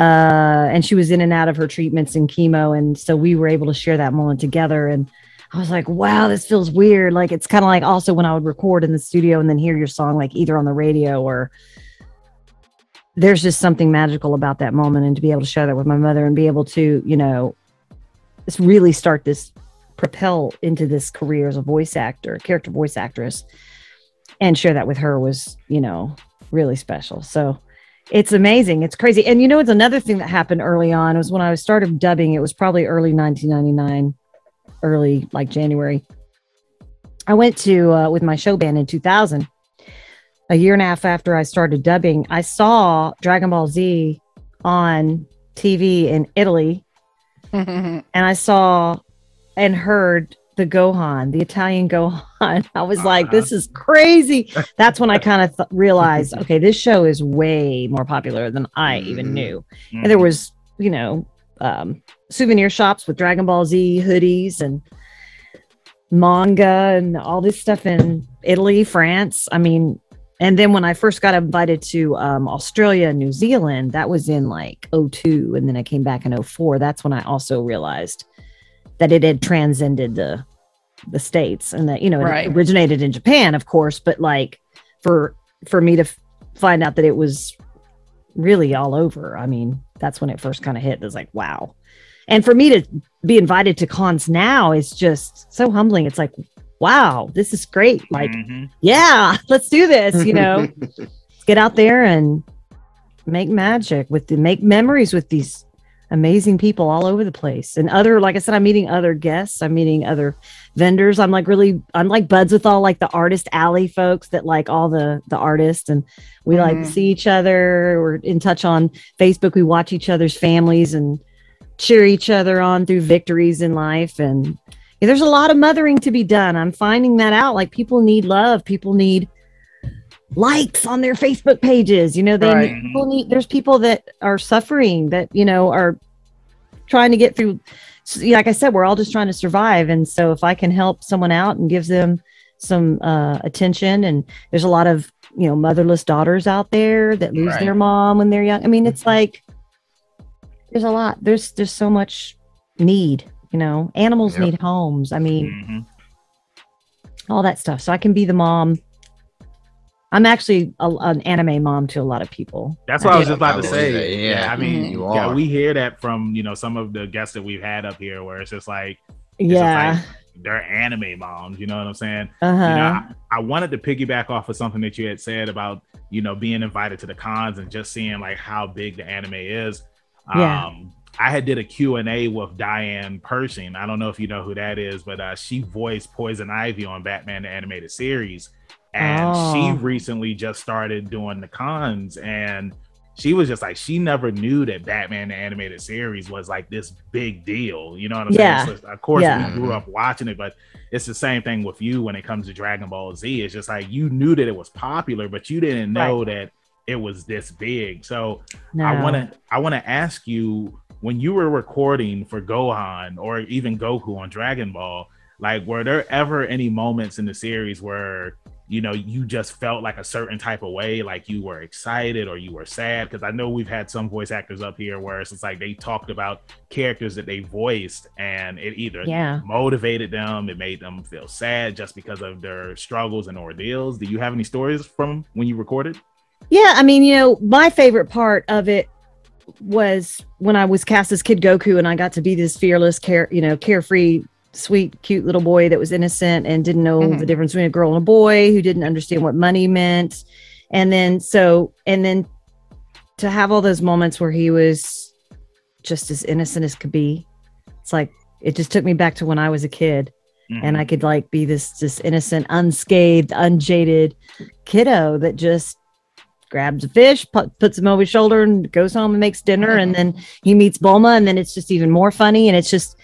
uh and she was in and out of her treatments and chemo, and so we were able to share that moment together. And I was like, wow, this feels weird. Like it's kind of like also when I would record in the studio and then hear your song like either on the radio or there's just something magical about that moment. And to be able to share that with my mother and be able to, you know, just really start this propel into this career as a voice actor, character voice actress, and share that with her was, you know, really special. So it's amazing. It's crazy. And you know, it's another thing that happened early on was when I started dubbing, it was probably early nineteen ninety-nine, early like January. I went to, uh, with my show band in two thousand, a year and a half after I started dubbing, I saw Dragon Ball Z on T V in Italy. And I saw and heard the Gohan, the Italian Gohan. I was uh-huh. like, this is crazy. That's when I kind of th- realized, okay, this show is way more popular than I even knew. Mm-hmm. And there was, you know, um, souvenir shops with Dragon Ball Z hoodies and manga and all this stuff in Italy, France. I mean, and then when I first got invited to um, Australia and New Zealand, that was in like oh two. And then I came back in oh four. That's when I also realized that it had transcended the the States, and that, you know, right. it originated in Japan, of course, but like for, for me to f- find out that it was really all over. I mean, that's when it first kind of hit. It was like, wow. And for me to be invited to cons now is just so humbling. It's like, wow, this is great. Like, mm-hmm. yeah, let's do this, you know, let's get out there and make magic with the, make memories with these amazing people all over the place. And other, like I said, I'm meeting other guests. I'm meeting other vendors. I'm like really, I'm like buds with all like the artist alley folks that like all the, the artists, and we mm-hmm. like see each other. We're in touch on Facebook. We watch each other's families and cheer each other on through victories in life. And yeah, there's a lot of mothering to be done. I'm finding that out. Like people need love. People need likes on their Facebook pages, you know, they right. people need, there's people that are suffering that, you know, are trying to get through. Like I said, we're all just trying to survive. And so if I can help someone out and give them some uh, attention, and there's a lot of, you know, motherless daughters out there that lose right. their mom when they're young. I mean, it's like, there's a lot, there's, there's so much need, you know, animals yep. need homes. I mean, mm-hmm. all that stuff. So I can be the mom I'm actually a, an anime mom to a lot of people. That's what I, I was just about to say. That, yeah. yeah, I mean, mm-hmm. you are. Yeah, we hear that from, you know, some of the guests that we've had up here where it's just like, it's yeah, just like, they're anime moms. You know what I'm saying? Uh-huh. You know, I, I wanted to piggyback off of something that you had said about, you know, being invited to the cons and just seeing like how big the anime is. Um, yeah. I had did a Q and A with Diane Pershing. I don't know if you know who that is, but uh, she voiced Poison Ivy on Batman the Animated Series. And oh. she recently just started doing the cons, and she was just like, she never knew that Batman the Animated Series was like this big deal. You know what I'm yeah. saying? So of course, yeah. we grew up watching it, but it's the same thing with you when it comes to Dragon Ball Z. It's just like, you knew that it was popular, but you didn't know right. that it was this big. So no. I want to I want to ask you, when you were recording for Gohan or even Goku on Dragon Ball, like, were there ever any moments in the series where, you know, you just felt like a certain type of way, like you were excited or you were sad? Because I know we've had some voice actors up here where it's like they talked about characters that they voiced, and it either yeah. motivated them, it made them feel sad just because of their struggles and ordeals. Do you have any stories from when you recorded? Yeah, I mean, you know, my favorite part of it was when I was cast as Kid Goku and I got to be this fearless, care, you know, carefree, sweet, cute little boy that was innocent and didn't know mm-hmm. the difference between a girl and a boy, who didn't understand what money meant. And then so, and then to have all those moments where he was just as innocent as could be, it's like, it just took me back to when I was a kid mm-hmm. and I could like be this, this innocent, unscathed, unjaded kiddo that just grabs a fish, pu- puts him over his shoulder and goes home and makes dinner. Mm-hmm. And then he meets Bulma, and then it's just even more funny. And it's just,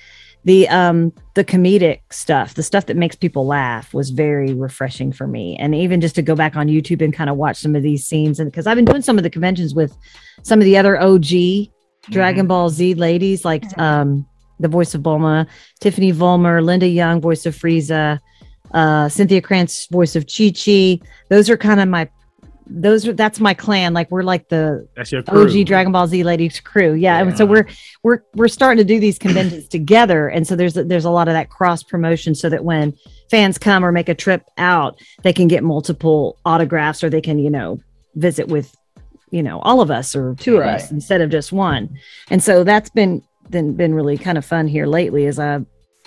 The um the comedic stuff, the stuff that makes people laugh, was very refreshing for me. And even just to go back on YouTube and kind of watch some of these scenes, and because I've been doing some of the conventions with some of the other O G mm-hmm. Dragon Ball Z ladies, like um the voice of Bulma, Tiffany Vollmer, Linda Young, voice of Frieza, uh, Cynthia Krantz, voice of Chi-Chi. Those are kind of my Those are that's my clan. Like, we're like the O G Dragon Ball Z ladies crew. Yeah. yeah. And so we're we're we're starting to do these conventions together. And so there's there's a lot of that cross promotion, so that when fans come or make a trip out, they can get multiple autographs, or they can, you know, visit with, you know, all of us or two right. of us instead of just one. And so that's been been been really kind of fun here lately, as I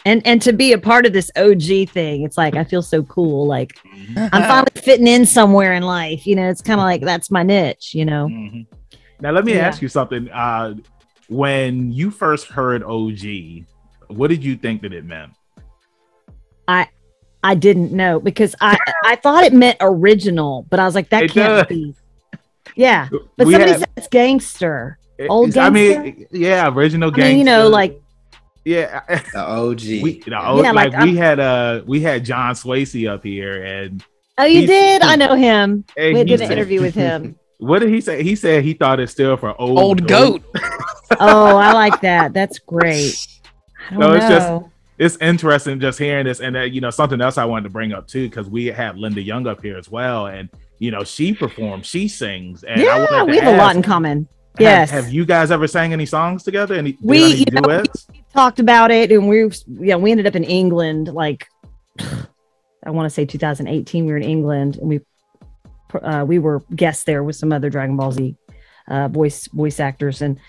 And and to be a part of this O G thing, it's like, I feel so cool. Like, I'm finally fitting in somewhere in life. You know, it's kind of like, that's my niche, you know? Mm-hmm. Now, let me yeah. ask you something. Uh, when you first heard O G, what did you think that it meant? I I didn't know, because I, I thought it meant original, but I was like, that it can't does. be. Yeah. But we somebody have, said it's gangster. It, Old gangster. I mean, yeah, original gangster. I mean, you know, like, yeah, the O G. We, the O G yeah, like, like we had uh we had John Swasey up here, and oh, you did? I know him. We did an said, interview with him. What did he say? He said he thought it stood for old, old goat. Oh, I like that. That's great. I don't no, know. It's just it's interesting just hearing this, and uh, you know, something else I wanted to bring up too, because we have Linda Young up here as well, and you know, she performs, she sings, and yeah, I we have ask, a lot in common. Yes. Have, have you guys ever sang any songs together? Any we any you duets? Know, we talked about it, and we yeah we ended up in England. Like, I want to say two thousand eighteen, we were in England, and we uh, we were guests there with some other Dragon Ball Z uh, voice voice actors, and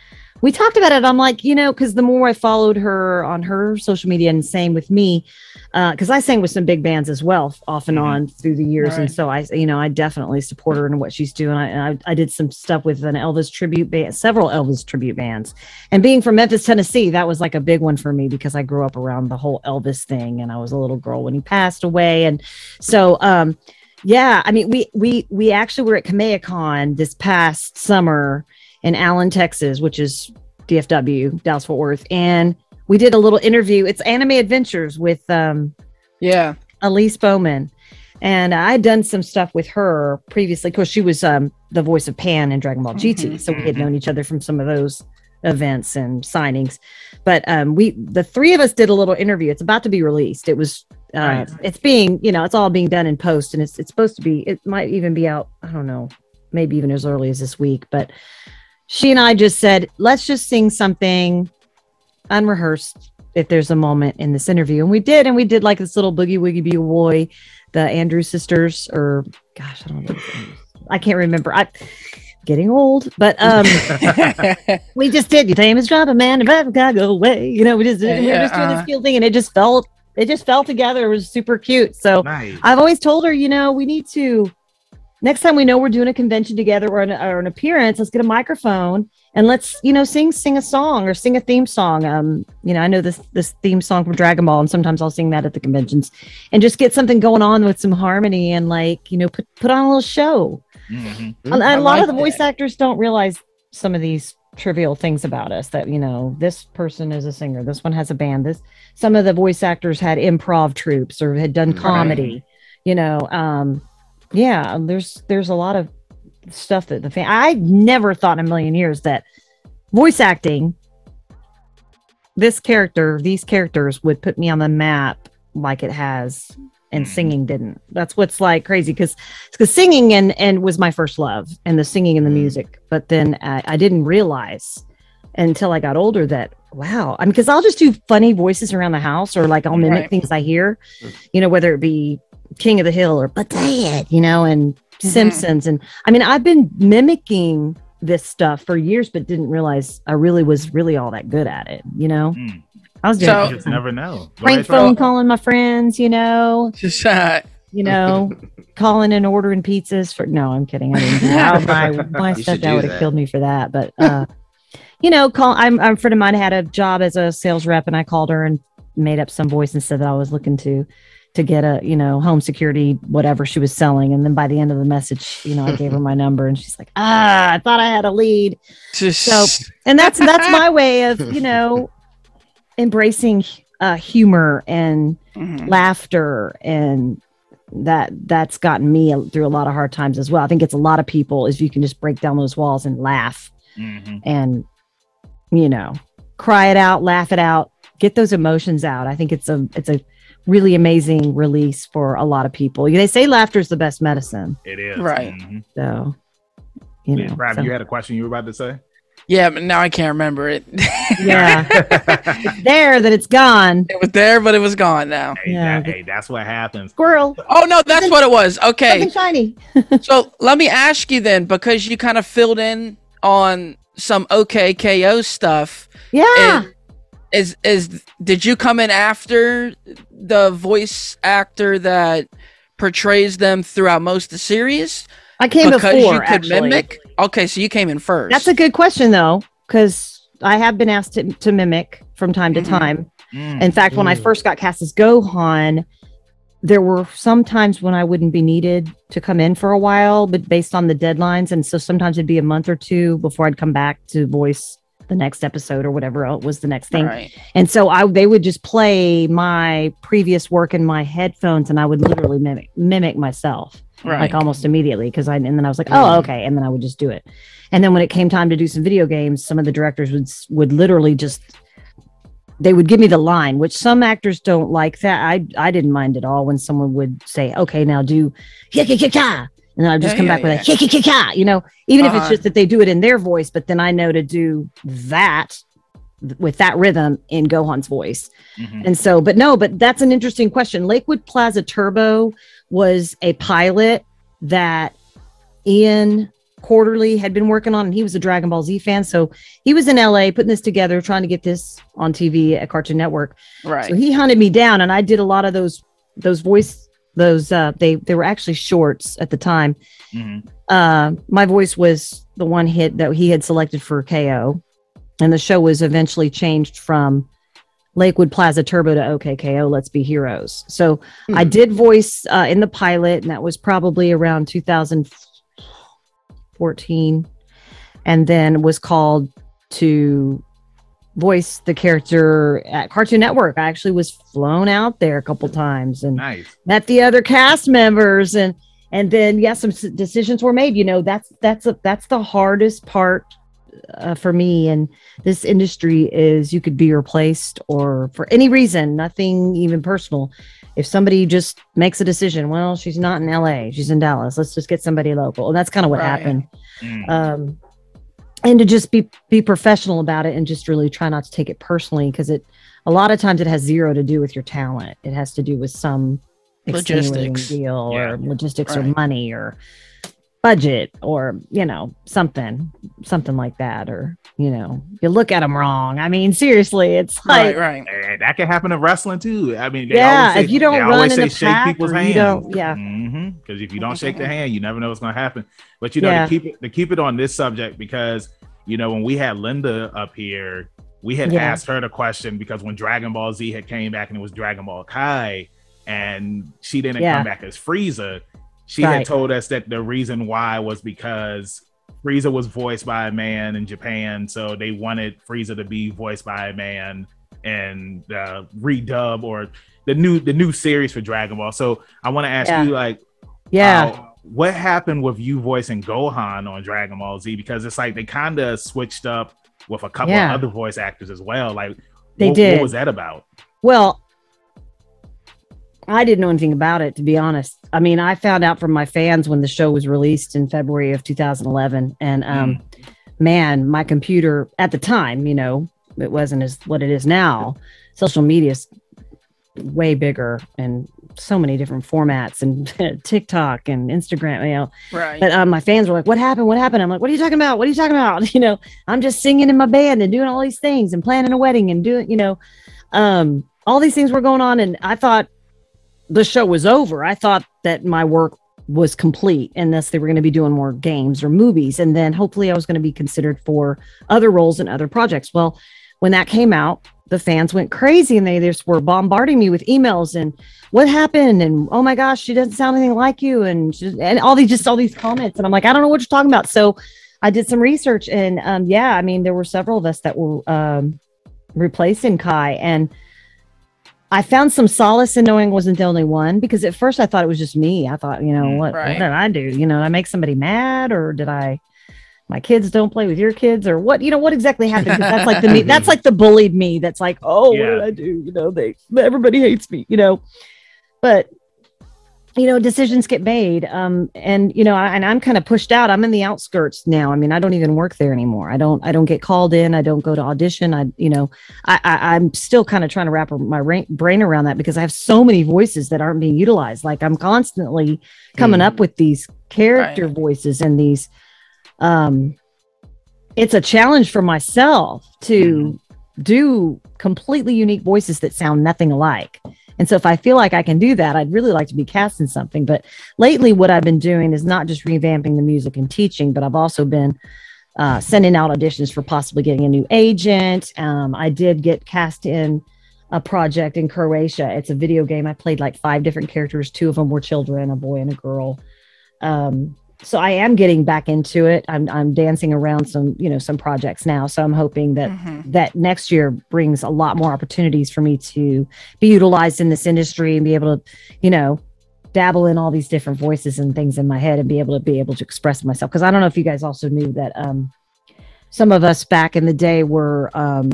we talked about it. I'm like, you know, because the more I followed her on her social media, and same with me, because uh, I sang with some big bands as well, off and mm-hmm. on through the years. Right. And so I, you know, I definitely support her in what she's doing. I, I I did some stuff with an Elvis tribute band, several Elvis tribute bands. And being from Memphis, Tennessee, that was like a big one for me, because I grew up around the whole Elvis thing, and I was a little girl when he passed away. And so, um, yeah, I mean, we we we actually were at Kamehameha this past summer in Allen, Texas, which is D F W, Dallas Fort Worth, and we did a little interview. It's Anime Adventures with um, yeah, Elise Bowman, and I'd done some stuff with her previously, because she was um, the voice of Pan in Dragon Ball mm-hmm. G T, so we had known each other from some of those events and signings. But um, we, the three of us, did a little interview. It's about to be released. It was, uh, right. it's being, you know, it's all being done in post, and it's it's supposed to be. It might even be out. I don't know, maybe even as early as this week, but. She and I just said, let's just sing something unrehearsed. if there's a moment in this interview. And we did, and we did like this little boogie woogie bee woy, the Andrew sisters, or gosh, I don't know. I can't remember. I'm getting old, but um, we just did. You famous drop a man, if I've got to go away. You know, we just did, yeah, we were just doing uh, this field thing, and it just felt, it just fell together. It was super cute. So nice. I've always told her, you know, we need to, next time we know we're doing a convention together or an, or an appearance, let's get a microphone and let's, you know, sing, sing a song or sing a theme song. Um, you know, I know this, this theme song from Dragon Ball, and sometimes I'll sing that at the conventions, and just get something going on with some harmony and, like, you know, put, put on a little show. Mm-hmm. And, and a lot like of the that. voice actors don't realize some of these trivial things about us, that, you know, this person is a singer, this one has a band, this, some of the voice actors had improv troupes or had done comedy, right. you know, um, yeah, there's there's a lot of stuff that the fan. I never thought in a million years that voice acting, this character, these characters would put me on the map like it has, and singing didn't. That's what's like crazy, because because singing and and was my first love, and the singing and the music. But then I, I didn't realize until I got older that, wow, I mean, because I'll just do funny voices around the house, or like I'll mimic right. things I hear, you know, whether it be King of the Hill or But Dad, you know, and mm-hmm. Simpsons. And I mean, I've been mimicking this stuff for years, but didn't realize I really was really all that good at it, you know? Mm. I was doing so, you just never know. Prank phone calling my friends, you know? Just shot. You know, calling and ordering pizzas for, no, I'm kidding. I didn't do that. my my stepdad would have killed me for that. But, uh, you know, call. I'm, I'm a friend of mine had a job as a sales rep, and I called her and made up some voice and said that I was looking to to get a, you know, home security, whatever she was selling. And then by the end of the message, you know, I gave her my number, and she's like, ah, I thought I had a lead. Just... So, and that's, that's my way of, you know, embracing uh, humor and mm-hmm. laughter. And that, that's gotten me through a lot of hard times as well. I think it's a lot of people, is you can just break down those walls and laugh mm-hmm. and, you know, cry it out, laugh it out, get those emotions out. I think it's a, it's a, really amazing release for a lot of people. They say laughter is the best medicine. It is. Right. Mm-hmm. So, you know. Rob, so. You had a question you were about to say? Yeah, but now I can't remember it. Yeah. It's there, that it's gone. It was there, but it was gone now. Hey, yeah. that, hey that's what happens. Squirrel. Oh, no, that's something, what it was. Okay. Something shiny. So let me ask you then, because you kind of filled in on some O K K O stuff. Yeah. It, Is is did you come in after the voice actor that portrays them throughout most of the series? I came because before, you could actually. Mimic? Okay, so you came in first. That's a good question, though, because I have been asked to, to mimic from time to time. Mm. In fact, mm. when I first got cast as Gohan, there were some times when I wouldn't be needed to come in for a while, but based on the deadlines, and so sometimes it'd be a month or two before I'd come back to voice the next episode or whatever else was the next thing. Right. And so I, they would just play my previous work in my headphones, and I would literally mimic, mimic myself, right. like almost immediately. Cause I, and then I was like, oh, okay. And then I would just do it. And then when it came time to do some video games, some of the directors would, would literally just, they would give me the line, which some actors don't like that. I, I didn't mind at all when someone would say, okay, now do yikikika. And then I'll just yeah, come yeah, back yeah. with a ki-ki-ki-ka, you know, even uh-huh. if it's just that they do it in their voice, but then I know to do that th- with that rhythm in Gohan's voice. Mm-hmm. And so, but no, but that's an interesting question. Lakewood Plaza Turbo was a pilot that Ian Quarterly had been working on, and he was a Dragon Ball Z fan. So he was in L A putting this together, trying to get this on T V at Cartoon Network. Right. So he hunted me down, and I did a lot of those, those voice Those uh, they they were actually shorts at the time. Mm-hmm. Uh, my voice was the one hit that he had selected for K O, and the show was eventually changed from Lakewood Plaza Turbo to O K K O. Let's Be Heroes. So mm-hmm. I did voice uh, in the pilot, and that was probably around two thousand fourteen, and then was called to voice the character at Cartoon Network. I actually was flown out there a couple times and nice. Met the other cast members, and and then yes, yeah, some decisions were made. You know, that's that's a, that's the hardest part uh, for me in this industry is you could be replaced or for any reason, nothing even personal. If somebody just makes a decision, well, she's not in L A, she's in Dallas. Let's just get somebody local, and that's kind of what right. happened. Mm. Um, And to just be be professional about it and just really try not to take it personally, because it a lot of times it has zero to do with your talent. It has to do with some logistics deal yeah. or logistics right. or money or budget or, you know, something, something like that. Or, you know, you look at them wrong. I mean, seriously, it's like, right, right. that can happen in wrestling too. I mean, they yeah, say, if you don't run in the pack, you don't, yeah. Mm-hmm. Cause if you don't shake their hand, you never know what's going to happen. But you know, yeah. to keep it, to keep it on this subject, because you know, when we had Linda up here, we had yeah. asked her the question because when Dragon Ball Z had came back and it was Dragon Ball Kai and she didn't yeah. come back as Frieza, she right. had told us that the reason why was because Frieza was voiced by a man in Japan, so they wanted Frieza to be voiced by a man and uh, redub or the new the new series for Dragon Ball. So I want to ask yeah. you, like, yeah, uh, what happened with you voicing Gohan on Dragon Ball Z? Because it's like they kind of switched up with a couple yeah. of other voice actors as well. Like, they what, did. What was that about? Well, I didn't know anything about it, to be honest. I mean, I found out from my fans when the show was released in February of two thousand eleven. And um, mm. man, my computer at the time, you know, it wasn't as what it is now. Social media is way bigger and so many different formats and TikTok and Instagram, you know. Right. But um, my fans were like, what happened? What happened? I'm like, what are you talking about? What are you talking about? You know, I'm just singing in my band and doing all these things and planning a wedding and doing, you know, um, all these things were going on. And I thought the show was over. I thought that my work was complete and thus they were going to be doing more games or movies. And then hopefully I was going to be considered for other roles and other projects. Well, when that came out, the fans went crazy and they just were bombarding me with emails and what happened? And oh my gosh, she doesn't sound anything like you. And she, and all these, just all these comments. And I'm like, I don't know what you're talking about. So I did some research and um, yeah, I mean, there were several of us that were um, replacing Kai, and I found some solace in knowing I wasn't the only one, because at first I thought it was just me. I thought, you know, what, right. what did I do? You know, did I make somebody mad, or did I, my kids don't play with your kids, or what, you know, what exactly happened? That's like the, me, that's like the bullied me. That's like, oh, yeah. what did I do? You know, they, everybody hates me, you know, but you know, decisions get made. Um, and you know, I, and I'm kind of pushed out. I'm in the outskirts now. I mean, I don't even work there anymore. I don't, I don't get called in. I don't go to audition. I, you know, I, I I'm still kind of trying to wrap my ra- brain around that, because I have so many voices that aren't being utilized. Like, I'm constantly coming mm. up with these character right. voices and these, um it's a challenge for myself to do completely unique voices that sound nothing alike. And so if I feel like I can do that, I'd really like to be cast in something. But lately what I've been doing is not just revamping the music and teaching, but I've also been uh sending out auditions for possibly getting a new agent. um I did get cast in a project in Croatia. It's a video game. I played like five different characters. Two of them were children, a boy and a girl. um So I am getting back into it. I'm I'm dancing around some, you know, some projects now. So I'm hoping that mm-hmm. that next year brings a lot more opportunities for me to be utilized in this industry and be able to, you know, dabble in all these different voices and things in my head and be able to be able to express myself. Because I don't know if you guys also knew that um, some of us back in the day were um,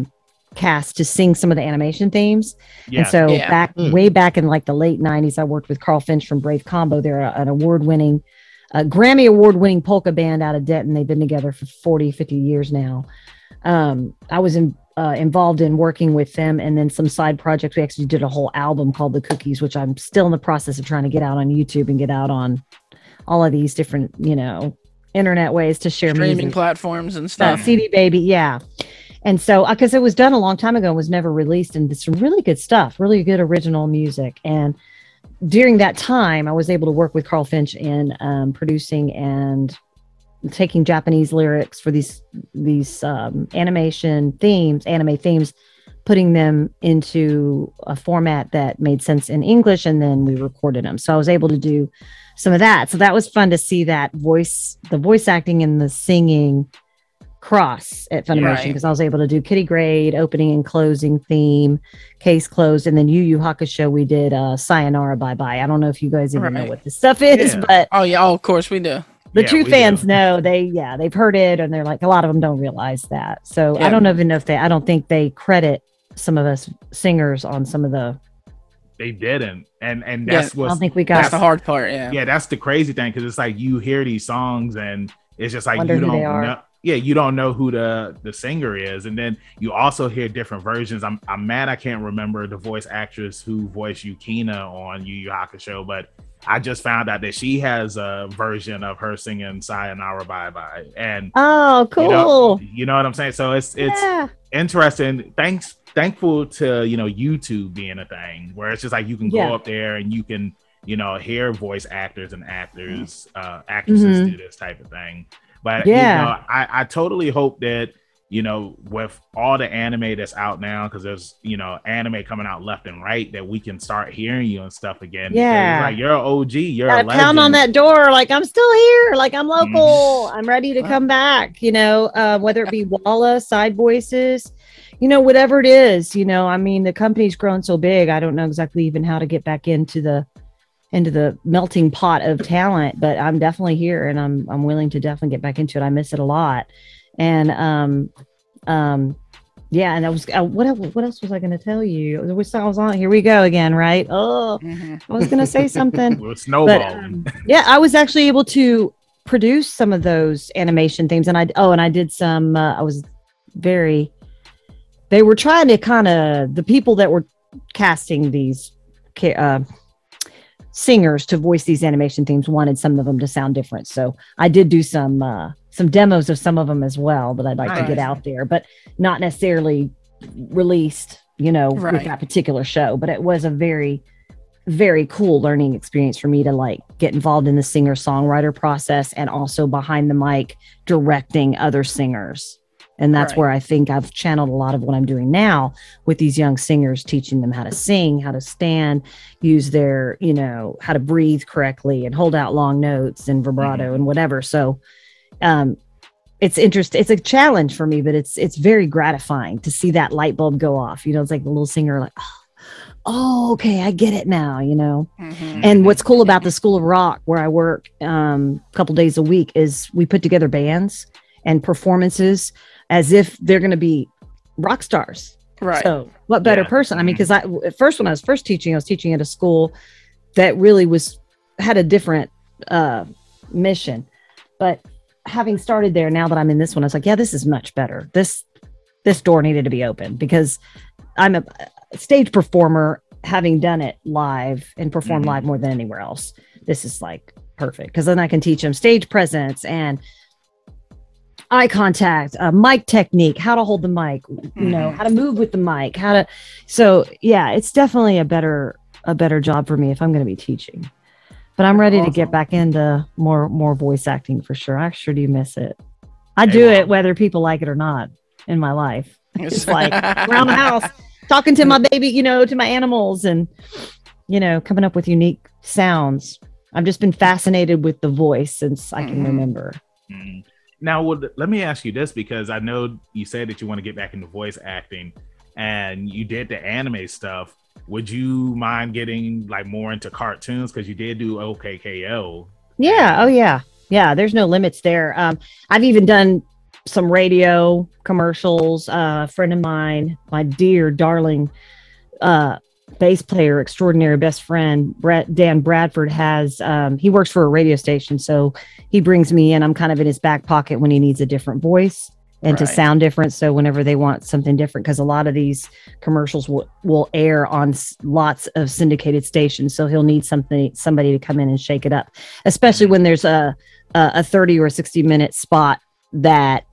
cast to sing some of the animation themes. Yeah. And so yeah. back mm. way back in like the late nineties, I worked with Carl Finch from Brave Combo. They're a, an award-winning A Grammy award-winning polka band out of Denton. They've been together for forty, fifty years now. Um, I was in, uh, involved in working with them, and then some side projects. We actually did a whole album called The Cookies, which I'm still in the process of trying to get out on YouTube and get out on all of these different, you know, internet ways to share streaming music platforms and stuff. Uh, C D Baby, yeah. And so, because it was done a long time ago and was never released, and it's some really good stuff, really good original music. And during that time, I was able to work with Carl Finch in um, producing and taking Japanese lyrics for these these um, animation themes, anime themes, putting them into a format that made sense in English, and then we recorded them. So I was able to do some of that. So that was fun to see that voice, the voice acting and the singing cross at Funimation, because right. I was able to do Kitty Grade, opening and closing theme, Case Closed, and then Yu Yu Hakusho. We did uh, Sayonara Bye Bye. I don't know if you guys even right. know what this stuff is, yeah. but oh yeah, oh, of course we do. The yeah, true fans do. know they yeah they've heard it, and they're like, a lot of them don't realize that. So yeah. I don't even know if they I don't think they credit some of us singers on some of the. They didn't, and and that's yeah, what I don't think we got. That's the hard part. Yeah, yeah, that's the crazy thing, because it's like you hear these songs and it's just like Wonder you don't know. yeah, you don't know who the the singer is, and then you also hear different versions. I'm I'm mad I can't remember the voice actress who voiced Yukina on Yu Yu Hakusho, but I just found out that she has a version of her singing Sayonara Bye Bye. And oh, cool. You know, you know what I'm saying? So it's it's yeah. interesting. Thanks, thankful to, you know, YouTube being a thing where it's just like you can go yeah. up there and you can, you know, hear voice actors and actors, uh, actresses mm-hmm. do this type of thing. But yeah. you know, I, I totally hope that, you know, with all the anime that's out now, because there's, you know, anime coming out left and right, that we can start hearing you and stuff again. Yeah. Like, you're an O G, you're a legend. Pound on that door, like, I'm still here, like, I'm local, I'm ready to come back, you know, uh, whether it be Walla, Side Voices, you know, whatever it is, you know, I mean, the company's grown so big, I don't know exactly even how to get back into the into the melting pot of talent, but I'm definitely here and I'm I'm willing to definitely get back into it. I miss it a lot. And um um yeah, and I was uh, what else, what else was I going to tell you? I was on here we go again, right? Oh, mm-hmm. I was going to say something. We're snowballing. But, um, yeah, I was actually able to produce some of those animation things, and I oh, and I did some. Uh, I was very. They were trying to kind of the people that were casting these. Uh, singers to voice these animation themes wanted some of them to sound different, so I did do some uh some demos of some of them as well that I'd like nice. to get out there, but not necessarily released, you know, right. with that particular show. But it was a very very cool learning experience for me to like get involved in the singer songwriter process and also behind the mic directing other singers, and that's right. where I think I've channeled a lot of what I'm doing now with these young singers, teaching them how to sing, how to stand, use their, you know, how to breathe correctly and hold out long notes and vibrato mm-hmm. and whatever. So um, it's interesting. It's a challenge for me, but it's it's very gratifying to see that light bulb go off. You know, it's like the little singer like, oh, oh okay, I get it now, you know. Mm-hmm. And what's cool about the School of Rock where I work um, a couple days a week is we put together bands and performances as if they're going to be rock stars. Right. So what better yeah. person? I mean, because I at first when I was first teaching, I was teaching at a school that really was had a different uh, mission. But having started there, now that I'm in this one, I was like, yeah, this is much better. This this door needed to be open because I'm a stage performer, having done it live and performed mm-hmm. live more than anywhere else. This is like perfect because then I can teach them stage presence and eye contact, uh, mic technique, how to hold the mic, you know, how to move with the mic, how to. So yeah, it's definitely a better a better job for me if I'm going to be teaching. But I'm ready awesome. to get back into more more voice acting for sure. I sure do miss it. I do it whether people like it or not in my life. It's like around the house, talking to my baby, you know, to my animals, and you know, coming up with unique sounds. I've just been fascinated with the voice since I can remember. Mm. Now, let me ask you this, because I know you said that you want to get back into voice acting and you did the anime stuff. Would you mind getting like more into cartoons? Because you did do O K K O. Yeah. Oh, yeah. Yeah. There's no limits there. Um, I've even done some radio commercials. Uh, a friend of mine, my dear, darling uh, bass player, extraordinary best friend, Brett, Dan Bradford, has, um, he works for a radio station. So he brings me in. I'm kind of in his back pocket when he needs a different voice and right. to sound different. So whenever they want something different, because a lot of these commercials will, will air on s- lots of syndicated stations. So he'll need something, somebody to come in and shake it up, especially when there's a, a, a thirty or sixty minute spot that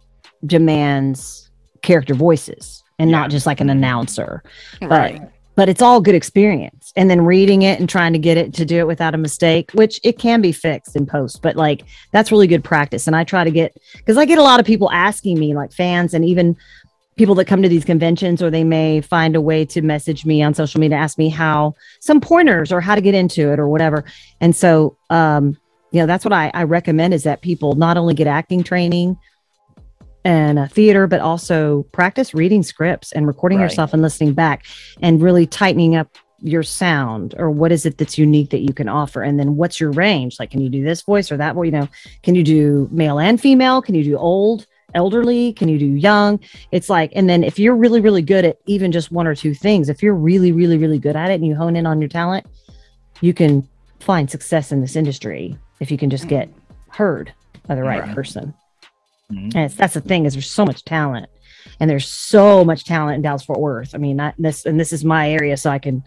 demands character voices and yeah. not just like an announcer. Right. But, But it's all good experience. And then reading it and trying to get it to do it without a mistake, which it can be fixed in post, but like that's really good practice. And I try to get, because I get a lot of people asking me, like fans and even people that come to these conventions, or they may find a way to message me on social media, ask me how some pointers or how to get into it or whatever. And so, um, you know, that's what I, I recommend is that people not only get acting training and uh, theater, but also practice reading scripts and recording right. yourself and listening back and really tightening up your sound, or what is it that's unique that you can offer, and then what's your range, like can you do this voice or that, well, you know, can you do male and female, can you do old elderly, can you do young? It's like, and then if you're really really good at even just one or two things, if you're really really really good at it and you hone in on your talent, you can find success in this industry if you can just get heard by the right, right. person. Mm-hmm. And it's, that's the thing, is there's so much talent, and there's so much talent in Dallas Fort Worth. I mean, I, this and this is my area, so I can,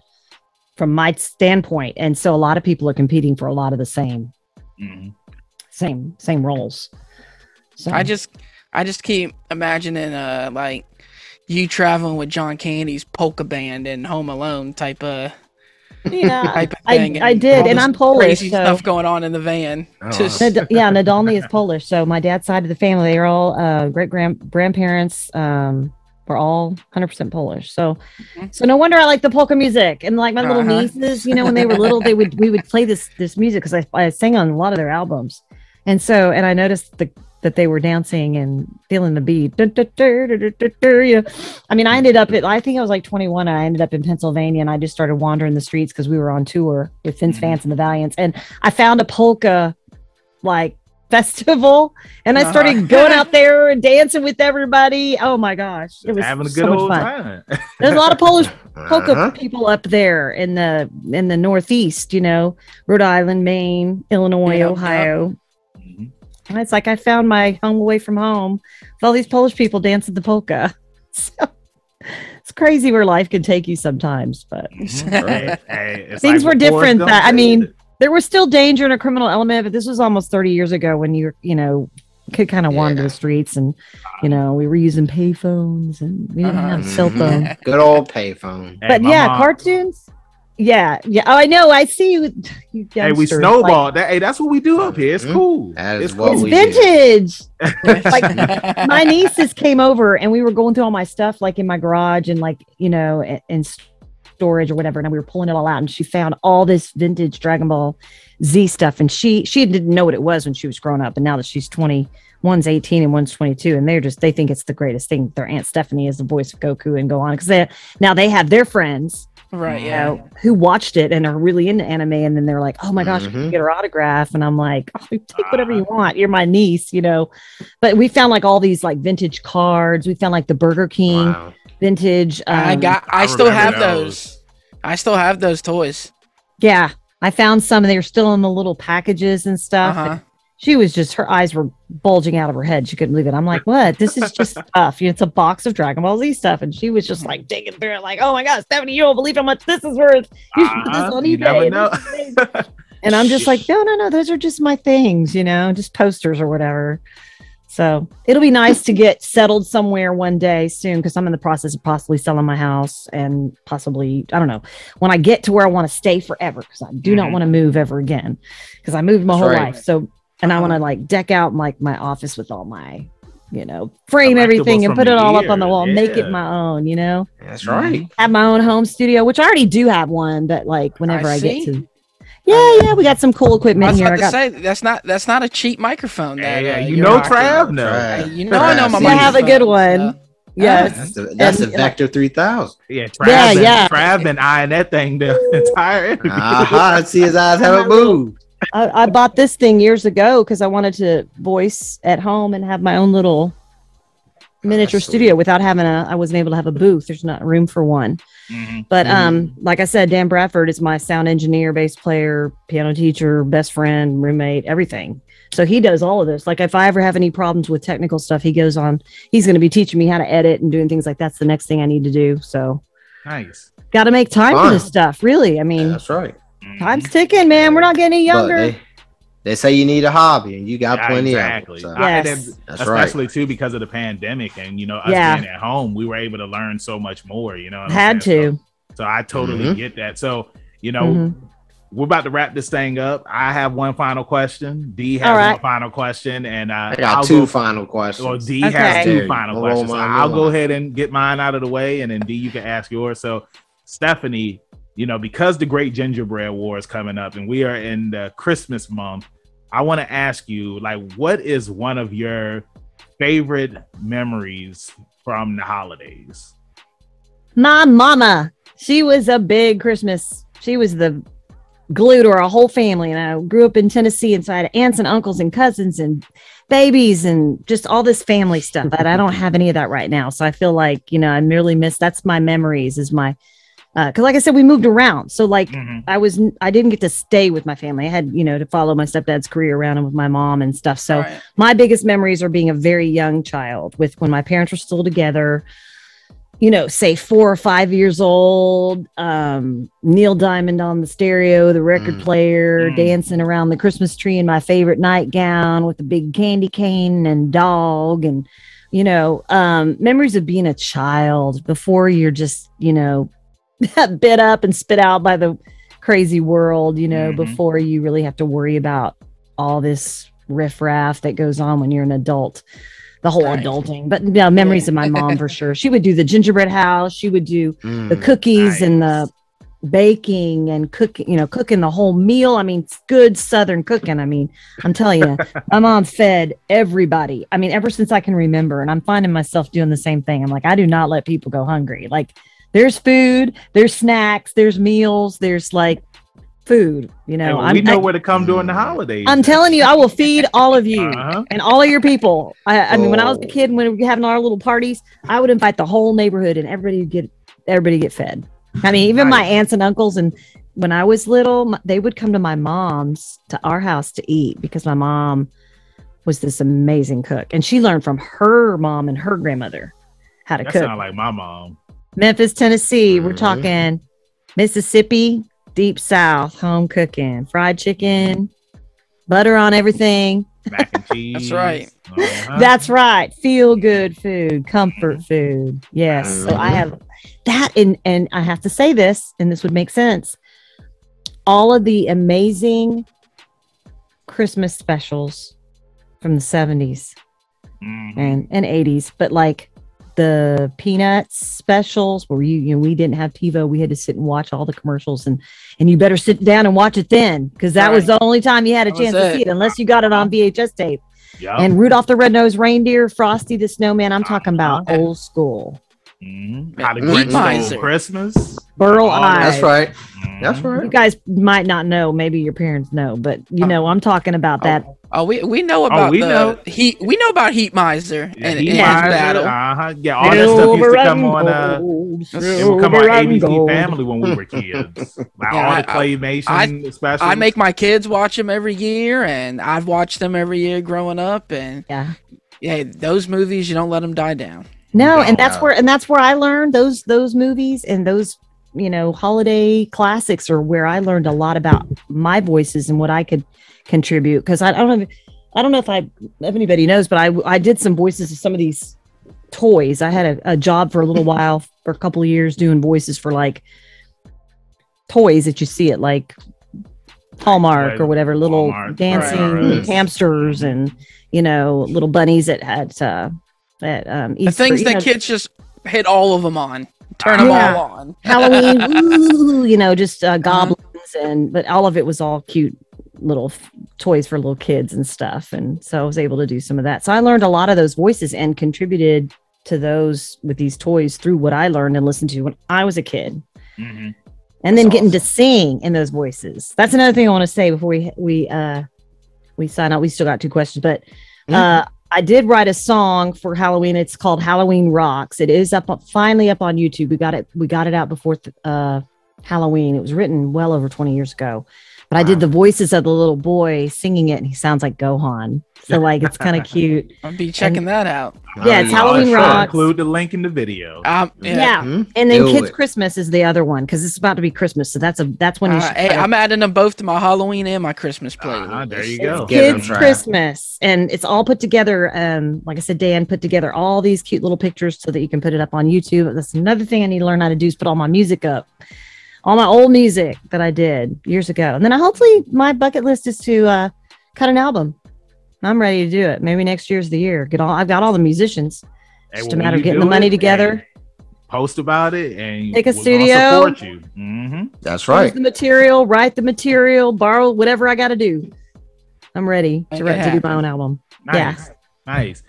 from my standpoint, and so a lot of people are competing for a lot of the same, mm-hmm. same same roles. So I just I just keep imagining uh like you traveling with John Candy's polka band and Home Alone type of. Yeah, I, I did, and I'm Polish. Crazy so. Stuff going on in the van. Oh, Just. Nad yeah, Nadolny is Polish, so my dad's side of the family, they're all uh, great grand grandparents. Um, were all one hundred percent Polish, so mm-hmm. so no wonder I like the polka music. And like my little uh-huh. nieces, you know, when they were little, they would we would play this this music because I I sang on a lot of their albums, and so and I noticed the. that they were dancing and feeling the beat. Da, da, da, da, da, da, da, yeah. I mean, I ended up at, I think I was like twenty-one. I ended up in Pennsylvania, and I just started wandering the streets because we were on tour with Vince Vance and the Valiants. And I found a polka like festival, and I started uh-huh. going out there and dancing with everybody. Oh my gosh. It was having a good so much old fun. Time. There's a lot of Polish polka uh-huh. people up there in the, in the Northeast, you know, Rhode Island, Maine, Illinois, yeah, Ohio. Yeah. And it's like I found my home away from home with all these Polish people dancing the polka. So it's crazy where life can take you sometimes, but right. hey, things like were different. That, I mean, there was still danger and a criminal element, but this was almost thirty years ago when you, you know, could kind of yeah. wander the streets, and you know we were using payphones and we didn't uh, have cell phone. Good old payphone. But hey, yeah, mom. Cartoons. Yeah, yeah. Oh, I know. I see you. you hey, we snowballed. Like, that, hey, that's what we do up here. It's mm-hmm. cool. That is it's cool. What it's we vintage. Like my nieces came over, and we were going through all my stuff, like in my garage, and like you know, in, in storage or whatever. And we were pulling it all out, and she found all this vintage Dragon Ball Z stuff. And she she didn't know what it was when she was growing up, and now that she's twenty, one's eighteen and one's twenty-two, and they're just they think it's the greatest thing. Their Aunt Stephanie is the voice of Goku and Gohan, because they, now they have their friends. Right, you know, yeah. Who watched it and are really into anime, and then they're like, "Oh my gosh, mm-hmm. I can get her autograph," and I'm like, "Oh, take whatever you want. You're my niece, you know." But we found like all these like vintage cards. We found like the Burger King wow. vintage. Um, I got. I, I still have those. those. I still have those toys. Yeah, I found some, and they were still in the little packages and stuff. Uh-huh. And she was just her eyes were bulging out of her head. She couldn't believe it. I'm like, "What? This is just stuff. It's a box of Dragon Ball Z stuff." And she was just like digging through it, like, "Oh my gosh, Stephanie, you don't believe how much this is worth. You should put this on eBay." And I'm just like, "No, no, no. Those are just my things, you know, just posters or whatever." So it'll be nice to get settled somewhere one day soon, because I'm in the process of possibly selling my house, and possibly, I don't know, when I get to where I want to stay forever, because I do mm-hmm. not want to move ever again, because I moved my That's whole right. life. So. And I want to like deck out my, my office with all my, you know, frame everything and put it all up on the wall, yeah. make it my own, you know? That's right. Have my own home studio, which I already do have one, but like whenever I, I get to. Yeah, yeah, we got some cool equipment I was here. About I got to say, that's not that's not a cheap microphone. That, yeah, yeah. Uh, you know Trav? No. Trav. Hey, you know Trav. I know my microphone. I have a good one. So. Yes. That's the, that's and, the Vector three thousand. Yeah, Trav yeah, been, yeah. Trav been eyeing that thing the entire interview. Uh-huh, see his eyes haven't moved. I, I bought this thing years ago because I wanted to voice at home and have my own little miniature oh, studio without having a, I wasn't able to have a booth. There's not room for one. Mm-hmm. But um, like I said, Dan Bradford is my sound engineer, bass player, piano teacher, best friend, roommate, everything. So he does all of this. Like if I ever have any problems with technical stuff, he goes on, he's going to be teaching me how to edit and doing things like that's the next thing I need to do. So nice. Got to make time Fun. for this stuff. Really. I mean, yeah, that's right. Time's ticking, man. We're not getting any younger. They, they say you need a hobby, and you got yeah, plenty exactly. of it. So. Yes. Exactly. That's Especially, right. too, because of the pandemic and, you know, us yeah. being at home, we were able to learn so much more, you know. What Had I'm to. So, so I totally mm-hmm. get that. So, you know, mm-hmm. we're about to wrap this thing up. I have one final question. D has right. one final question. And uh, I got I'll two go, final questions. Well, D okay. has two final we'll questions. So I'll go ahead and get mine out of the way, and then D, you can ask yours. So, Stephanie, you know, because the Great Gingerbread War is coming up and we are in the Christmas month, I want to ask you, like, what is one of your favorite memories from the holidays? My mama, she was a big Christmas. She was the glue to our whole family. And I grew up in Tennessee, and so I had aunts and uncles and cousins and babies and just all this family stuff. But I don't have any of that right now. So I feel like, you know, I merely miss, that's my memories is my Uh, cause like I said, we moved around. So like mm-hmm. I was, I didn't get to stay with my family. I had, you know, to follow my stepdad's career around and with my mom and stuff. So right. my biggest memories are being a very young child with when my parents were still together, you know, say four or five years old, um, Neil Diamond on the stereo, the record mm. player, mm. dancing around the Christmas tree in my favorite nightgown with the big candy cane and dog and, you know, um, memories of being a child before you're just, you know, bit up and spit out by the crazy world, you know, mm-hmm. before you really have to worry about all this riffraff that goes on when you're an adult, the whole right. adulting. But you know, memories yeah. of my mom for sure. She would do the gingerbread house. She would do mm, the cookies nice. and the baking and cooking, you know, cooking the whole meal. I mean, good Southern cooking. I mean, I'm telling you, my mom fed everybody. I mean, ever since I can remember, and I'm finding myself doing the same thing. I'm like, I do not let people go hungry. Like there's food, there's snacks, there's meals, there's like food, you know. Hey, we I'm, know I, where to come during the holidays. I'm telling you, I will feed all of you uh-huh. and all of your people. I, I mean, when I was a kid, when we were having our little parties, I would invite the whole neighborhood and everybody would get, everybody get fed. I mean, even nice. my aunts and uncles, and when I was little, my, they would come to my mom's, to our house to eat because my mom was this amazing cook, and she learned from her mom and her grandmother how to that cook. That sounds like my mom. Memphis, Tennessee. Mm-hmm. We're talking Mississippi, Deep South, home cooking, fried chicken, butter on everything. Mac and cheese. That's right. Uh-huh. That's right. Feel good food, comfort food. Yes. Mm-hmm. So I have that, and and I have to say this, and this would make sense. All of the amazing Christmas specials from the seventies mm-hmm. and and eighties, but like the Peanuts specials, where you you know we didn't have TiVo, we had to sit and watch all the commercials, and and you better sit down and watch it then, because that right. was the only time you had a that chance to see it, unless you got it on V H S tape. Yep. And Rudolph the Red-Nosed Reindeer, Frosty the Snowman. I'm talking about uh-huh. old school. Mm-hmm. How to Grinch Christmas, Burl Ives. That's right. Mm-hmm. That's right. You guys might not know. Maybe your parents know, but you know, I'm talking about oh. that. Oh, we we know about oh, we the know. heat. We know about Heat Miser yeah, and, heat and miser, battle. Uh-huh. Yeah, all that stuff used to come on. Uh, it would come on A B C Family when we were kids. Like yeah, all the claymation specials. I make my kids watch them every year, and I've watched them every year growing up. And yeah, yeah, those movies, you don't let them die down. No, and that's where and that's where I learned those those movies and those, you know, holiday classics are where I learned a lot about my voices and what I could contribute, because I, I don't know, I don't know if I if anybody knows, but I I did some voices of some of these toys. I had a, a job for a little while for a couple of years doing voices for like toys that you see at like Hallmark right. or whatever, little Hallmark. dancing right, right. hamsters and, you know, little bunnies that had. Uh, That, um, the things for, that know, kids just hit all of them on, turn them yeah. all on. Halloween, ooh, you know, just uh, goblins uh-huh. and but all of it was all cute little f- toys for little kids and stuff. And so I was able to do some of that. So I learned a lot of those voices and contributed to those with these toys through what I learned and listened to when I was a kid. Mm-hmm. And then That's getting awesome. to sing in those voices. That's another thing I want to say before we we uh, we sign out. We still got two questions, but. Mm-hmm. Uh, I did write a song for Halloween. It's called Halloween Rocks. It is up finally up on YouTube. We got it. We got it out before th- uh, Halloween. It was written well over twenty years ago, but wow. I did the voices of the little boy singing it, and he sounds like Gohan. So like, it's kind of cute. I'll be checking and, that out. Yeah, it's Halloween I'll Rocks. Include the link in the video. Um, yeah, yeah. Mm-hmm. And then Do Kids it. Christmas is the other one, because it's about to be Christmas. So that's a that's when you. Uh, hey, I'm adding them both to my Halloween and my Christmas playlist. Uh, there you go. It's Kids them, Christmas, and it's all put together. Um, like I said, Dan put together all these cute little pictures so that you can put it up on YouTube. That's another thing I need to learn how to do is put all my music up, all my old music that I did years ago. And then I, hopefully my bucket list is to uh, cut an album. I'm ready to do it. Maybe next year's the year. Get all I've got all the musicians. Hey, just a matter of getting the money together. Post about it and take a studio. Support you. Mm-hmm. That's right. Post the material, write the material, borrow whatever I got to do. I'm ready to, to do my own album. Nice. Yeah. Nice.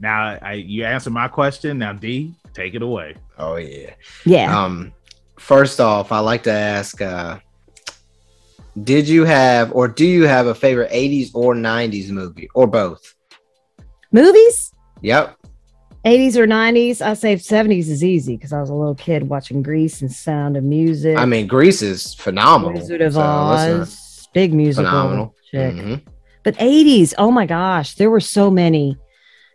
Now I, you answer my question. Now D, take it away. Oh yeah. Yeah. Um. First off, I like to ask. Uh, Did you have or do you have a favorite eighties or nineties movie or both? Movies? Yep. eighties or nineties, I say seventies is easy because I was a little kid watching Grease and Sound of Music. I mean, Grease is phenomenal. Wizard of so Oz, big musical. Phenomenal. Chick. Mm-hmm. But eighties, oh my gosh, there were so many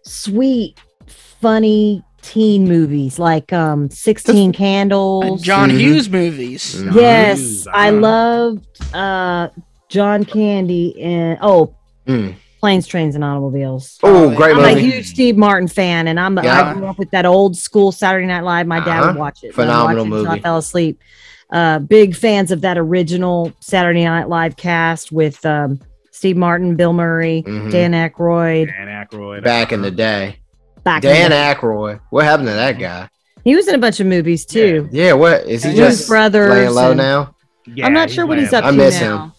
sweet, funny teen movies like um sixteen That's, Candles, uh, John mm-hmm. Hughes movies. Mm-hmm. Yes, I loved uh John Candy and oh. Mm. Planes, Trains, and Automobiles. Oh, great movie. I'm a huge Steve Martin fan, and I'm yeah. I grew up with that old school Saturday Night Live. My dad uh-huh. would watch it. Phenomenal watch it movie. I fell asleep. Uh, big fans of that original Saturday Night Live cast with um, Steve Martin, Bill Murray, mm-hmm. Dan Aykroyd. Dan Aykroyd. Back in the day. Back Dan in the day. Aykroyd. What happened to that guy? He was in a bunch of movies, too. Yeah, yeah what? Is he and just brothers laying low and, now? Yeah, I'm not sure what he's up to now. I miss him.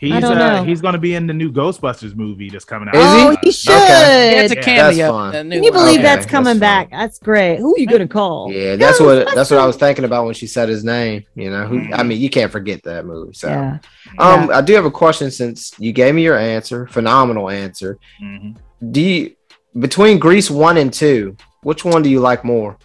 He's, I don't uh, know. He's going to be in the new Ghostbusters movie that's coming out. Is he? Oh, he should. Okay. Yeah, it's a cameo. Can you believe okay, that's coming that's back? That's great. Who are you going to call? Yeah, that's what that's what I was thinking about when she said his name. You know, who, I mean, you can't forget that movie. So, yeah. um, yeah. I do have a question since you gave me your answer, phenomenal answer. Mm-hmm. Do you between Grease one and two, which one do you like more?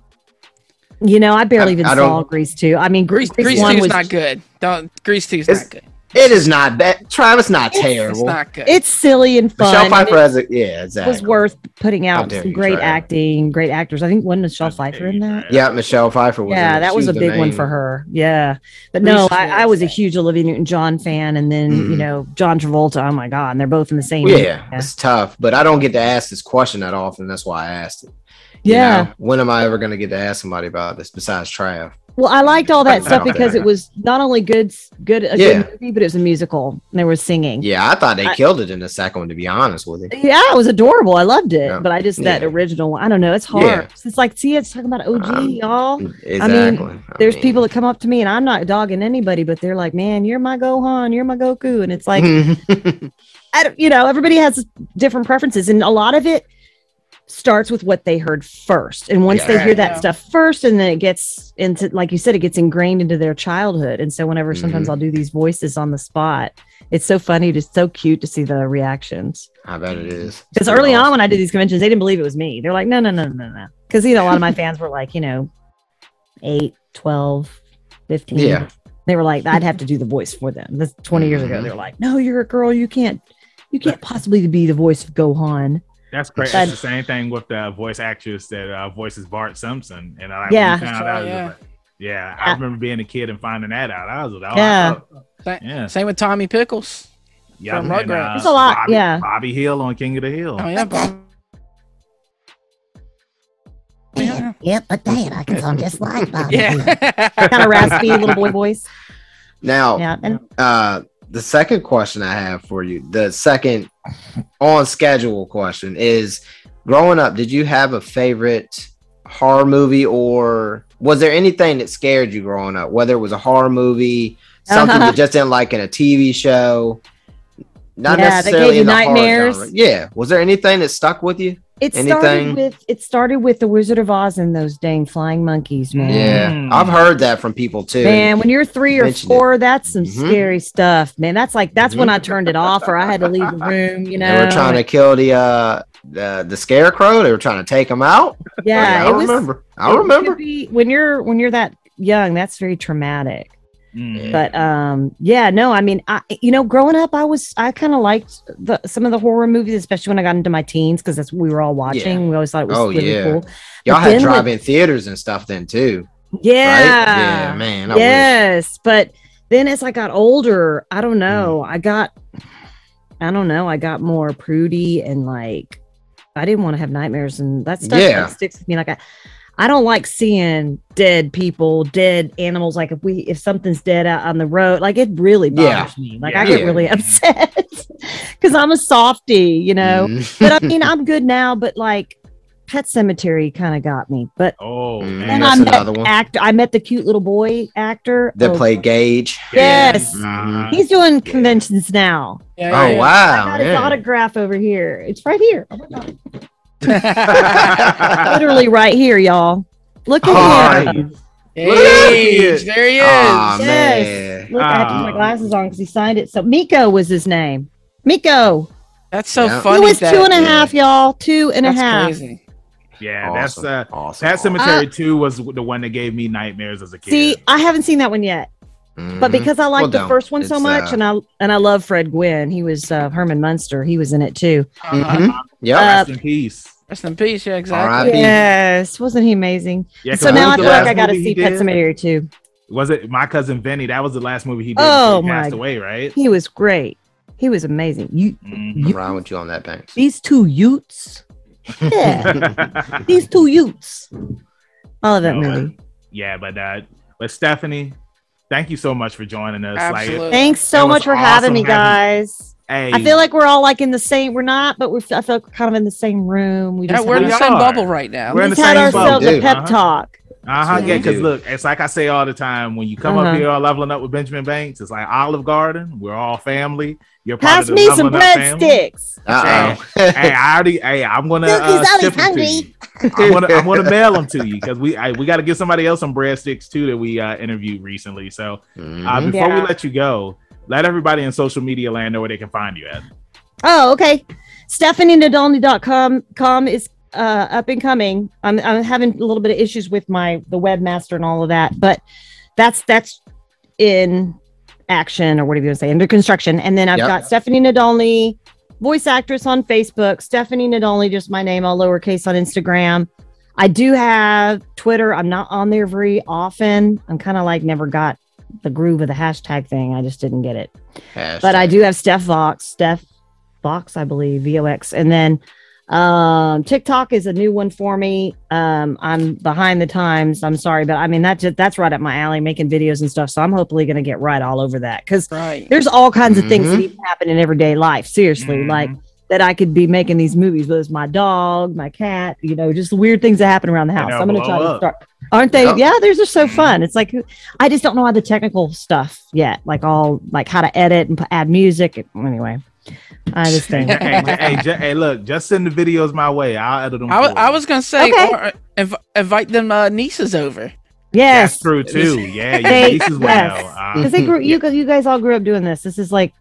You know, I barely I, even I saw Grease two. I mean, Grease Grease two is not good. Don't Grease two is not good. It is not bad. Trav, it's not it's, terrible. It's not good. It's silly and fun. Michelle Pfeiffer has a, yeah, exactly. was worth putting out some great try. acting, great actors. I think wasn't Michelle Pfeiffer in that? Yeah, Michelle Pfeiffer was Yeah, in that was a big one for her. Yeah. But no, I, I was a huge Olivia Newton-John fan. And then, mm-hmm. you know, John Travolta. Oh, my God. And they're both in the same. Yeah, area. It's tough. But I don't get to ask this question that often. That's why I asked it. You yeah. know, when am I ever going to get to ask somebody about this besides Trav? Well, I liked all that stuff because it was not only good, good, a yeah. good movie, but it was a musical and they were singing. Yeah, I thought they I, killed it in the second one, to be honest with you. Yeah, it was adorable. I loved it, yeah. but I just, that yeah. original one, I don't know. It's hard. Yeah. It's like, see, it's talking about O G, um, y'all. Exactly. I mean, I there's mean, people that come up to me and I'm not dogging anybody, but they're like, man, you're my Gohan, you're my Goku. And it's like, I don't, you know, everybody has different preferences and a lot of it starts with what they heard first, and once yeah, they hear that yeah. stuff first, and then it gets into, like you said, it gets ingrained into their childhood. And so whenever mm-hmm. sometimes I'll do these voices on the spot, it's so funny, just so cute to see the reactions. I bet it is, because early awesome. on when I did these conventions, they didn't believe it was me. They're like, no no no no no, because you know, a lot of my fans were like, you know, eight twelve fifteen, yeah, they were like, I'd have to do the voice for them. That's twenty mm-hmm. years ago. They were like, no, you're a girl, you can't you can't possibly be the voice of Gohan. That's crazy. That's the same thing with the voice actress that uh, voices Bart Simpson. And I yeah. found out. Yeah. I, like, yeah, I remember being a kid and finding that out. I was like, oh, yeah. I yeah. Same with Tommy Pickles. Yeah, from and, uh, there's a lot. Bobby, yeah, Bobby Hill on King of the Hill. Oh yeah, Bob. Yeah, yeah, but damn, I can sound just like Bobby. Yeah, kind of raspy little boy voice. Now, yeah, and uh, the second question I have for you, the second on schedule question is, growing up, did you have a favorite horror movie, or was there anything that scared you growing up? Whether it was a horror movie, something uh-huh. you just didn't like in a T V show, not yeah, necessarily that gave in the nightmares. Horror genre. Yeah. Was there anything that stuck with you? It anything? started with it started with the Wizard of Oz and those dang flying monkeys, man. Yeah, mm. I've heard that from people too. Man, when you're three or four, it. that's some mm-hmm. scary stuff, man. That's like that's mm-hmm. when I turned it off, or I had to leave the room. You know, they were trying to kill the uh, the, the scarecrow. They were trying to take him out. Yeah, like, I was, remember. I remember be, when you're when you're that young. That's very traumatic. Mm. But um, yeah, no, I mean, I you know, growing up, I was I kind of liked the, some of the horror movies, especially when I got into my teens, because that's what we were all watching. Yeah. We always thought it was oh, really yeah. cool. Y'all had drive-in like, theaters and stuff then too. Yeah, right? yeah, man. I yes, wish. But then as I got older, I don't know, mm. I got, I don't know, I got more prudy and like I didn't want to have nightmares and that stuff yeah. that sticks with me. Like I. I don't like seeing dead people, dead animals. Like if we, if something's dead out on the road, like it really bothers yeah. me. Like yeah, I get yeah. really upset because I'm a softie, you know. Mm. But I mean, I'm good now. But like, Pet Sematary kind of got me. But oh, man, that's I met another one. Actor, I met the cute little boy actor that oh, played Gage. Yes, uh-huh. he's doing conventions now. Yeah, yeah, oh yeah. wow! I got yeah. his autograph over here. It's right here. Oh my God. Literally right here, y'all. Look at oh, him. Gage, there he is. Oh, yes. Man. Look, oh. I have to put my glasses on because he signed it. So Miko was his name. Miko. That's so yeah. funny. He was that, two and a half, yeah. y'all. Two and That's a half. Crazy. Yeah, awesome. that's uh, awesome. That Cemetery uh, two was the one that gave me nightmares as a kid. See, I haven't seen that one yet, mm-hmm. but because I like well, the no, first one so much, uh, and I and I love Fred Gwynn. He was uh, Herman Munster. He was in it too. Mm-hmm. Uh, yeah, uh, rest in peace. Rest in peace. Yeah, exactly. R I P Yes, wasn't he amazing? Yeah, so now I feel like I got to see Pet Cemetery two. Was it My Cousin Vinny? That was the last movie he did. Oh he my passed away, right? He was great. He was amazing. You, mm-hmm. you I'm with you on that, Banks. These two Utes. Yeah, these two youths. I love that no, movie. Uh, yeah, but uh, but Stephanie, thank you so much for joining us. Absolutely. Like, thanks so much for awesome having me, guys. Having... Hey. I feel like we're all like in the same. We're not, but we I feel like we're kind of in the same room. We just yeah, we're in the same are. bubble right now. We're we in just the same had ourselves bubble. a pep uh-huh. talk. Uh huh. Yeah, because look, it's like I say all the time. When you come uh-huh. up here, all leveling up with Benjamin Banks, it's like Olive Garden. We're all family. You're part Pass of the me some breadsticks. Uh oh. Hey, hey, I already. Hey, I'm gonna. Uh, ship them to you. I'm gonna. I'm gonna mail them to you because we I, we got to give somebody else some breadsticks too that we uh, interviewed recently. So mm-hmm. uh, before yeah. we let you go, let everybody in social media land know where they can find you at. Oh, okay. Stephanie Nadolny dot com com is uh, up and coming. I'm I'm having a little bit of issues with my the webmaster and all of that, but that's that's in. action or whatever you want to say, under construction. And then I've yep. got Stephanie Nadolny, voice actress on Facebook, Stephanie Nadolny, just my name, all lowercase on Instagram. I do have Twitter. I'm not on there very often. I'm kind of like never got the groove of the hashtag thing. I just didn't get it. Hashtag. But I do have Steph Vox, Steph Vox, I believe, V O X. And then um, TikTok is a new one for me. Um, I'm behind the times. I'm sorry, but I mean, that just, that's right up my alley, making videos and stuff. So I'm hopefully going to get right all over that because right. there's all kinds mm-hmm. of things that even happen in everyday life. Seriously, mm-hmm. like that I could be making these movies with my dog, my cat, you know, just weird things that happen around the house. I'm going to try up. to start. Aren't they? Yep. Yeah, theirs are so fun. It's like, I just don't know how the technical stuff yet, like all like how to edit and add music. Anyway. I understand. hey, hey, j hey, look, just send the videos my way. I'll edit them. I, I was gonna say, okay. or, inv invite them uh, nieces over. Yes, that's true too. Yeah, your nieces well. Because uh, you, yeah. you guys all grew up doing this. This is like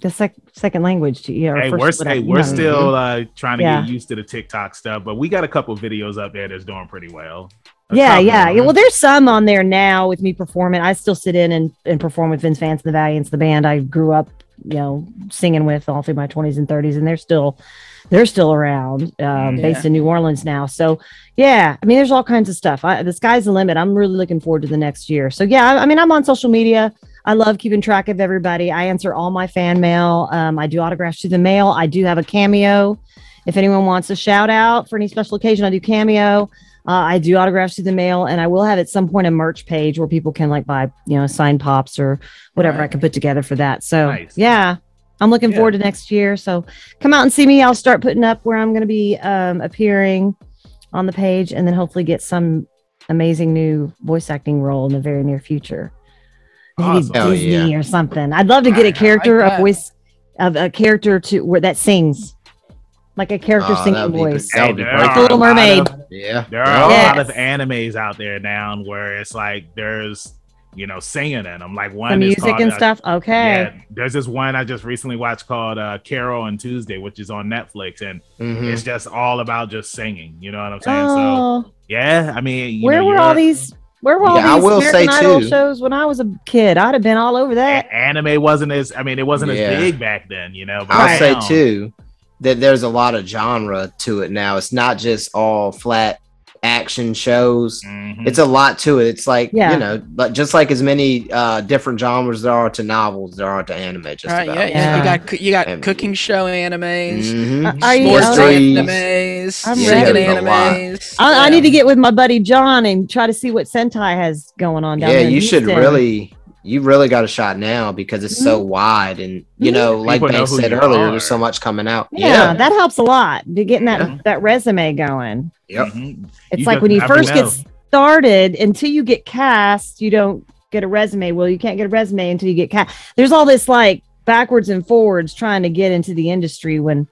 the sec second language to you. Know, hey, first, we're, whatever, hey, we're you know, still uh, trying to yeah. get used to the TikTok stuff, but we got a couple videos up there that's doing pretty well. Yeah, yeah, yeah. Well, there's some on there now with me performing. I still sit in and, and perform with Vince Vance and the Valiants, the band I grew up, you know, singing with all through my twenties and thirties, and they're still, they're still around, um, yeah. based in New Orleans now. So, yeah, I mean, there's all kinds of stuff. I, the sky's the limit. I'm really looking forward to the next year. So, yeah, I, I mean, I'm on social media. I love keeping track of everybody. I answer all my fan mail. Um, I do autographs through the mail. I do have a Cameo. If anyone wants a shout out for any special occasion, I do Cameo. Uh, I do autographs through the mail, and I will have at some point a merch page where people can like buy, you know, signed pops or whatever right. I can put together for that. So nice. yeah, I'm looking yeah. forward to next year. So come out and see me. I'll start putting up where I'm going to be um, appearing on the page, and then hopefully get some amazing new voice acting role in the very near future. Maybe awesome. Disney oh, yeah. or something. I'd love to get a character, like a voice of a character to where that sings. Like a character oh, singing voice. Hey, like The Little Mermaid. Of, yeah. There are yes. a lot of animes out there now where it's like there's, you know, singing in them. Like one the music is called, and stuff. Uh, okay. Yeah, there's this one I just recently watched called uh, Carol on Tuesday, which is on Netflix. And mm-hmm. it's just all about just singing. You know what I'm saying? Oh. So, yeah. I mean, you where know, were all these. Where were all yeah, these I will American say Idol too. shows when I was a kid? I'd have been all over that. A anime wasn't as, I mean, it wasn't yeah. as big back then, you know. But I'll say know. too. that there's a lot of genre to it now. It's not just all flat action shows. Mm-hmm. It's a lot to it. It's like, yeah. you know, but just like as many uh, different genres there are to novels, there are to anime. Just right, about. Yeah, yeah. You got you got anime. cooking show animes, mm-hmm. uh, are sports you, uh, animes, I'm ready. animes. I, yeah. I need to get with my buddy John and try to see what Sentai has going on down yeah, there. Yeah, you Houston. should really... You really got a shot now because it's so wide, and you know, like Banks said earlier, there's so much coming out. Yeah, yeah. that helps a lot to getting that yeah. that resume going. Yep, mm-hmm. it's you like when you first know. get started, until you get cast, you don't get a resume. Well, you can't get a resume until you get cast. There's all this like backwards and forwards trying to get into the industry when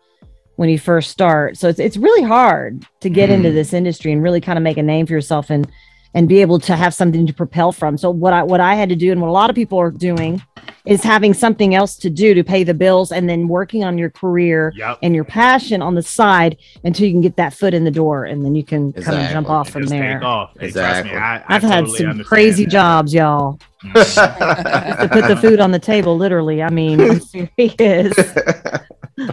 when you first start. So it's it's really hard to get mm. into this industry and really kind of make a name for yourself and and be able to have something to propel from. So what I, what I had to do, and what a lot of people are doing, is having something else to do to pay the bills, and then working on your career yep. and your passion on the side until you can get that foot in the door, and then you can exactly. kind of jump off from there. Off. Hey, exactly. Me, I, I I've totally had some crazy that. jobs, y'all. To put the food on the table, literally. I mean, I'm serious.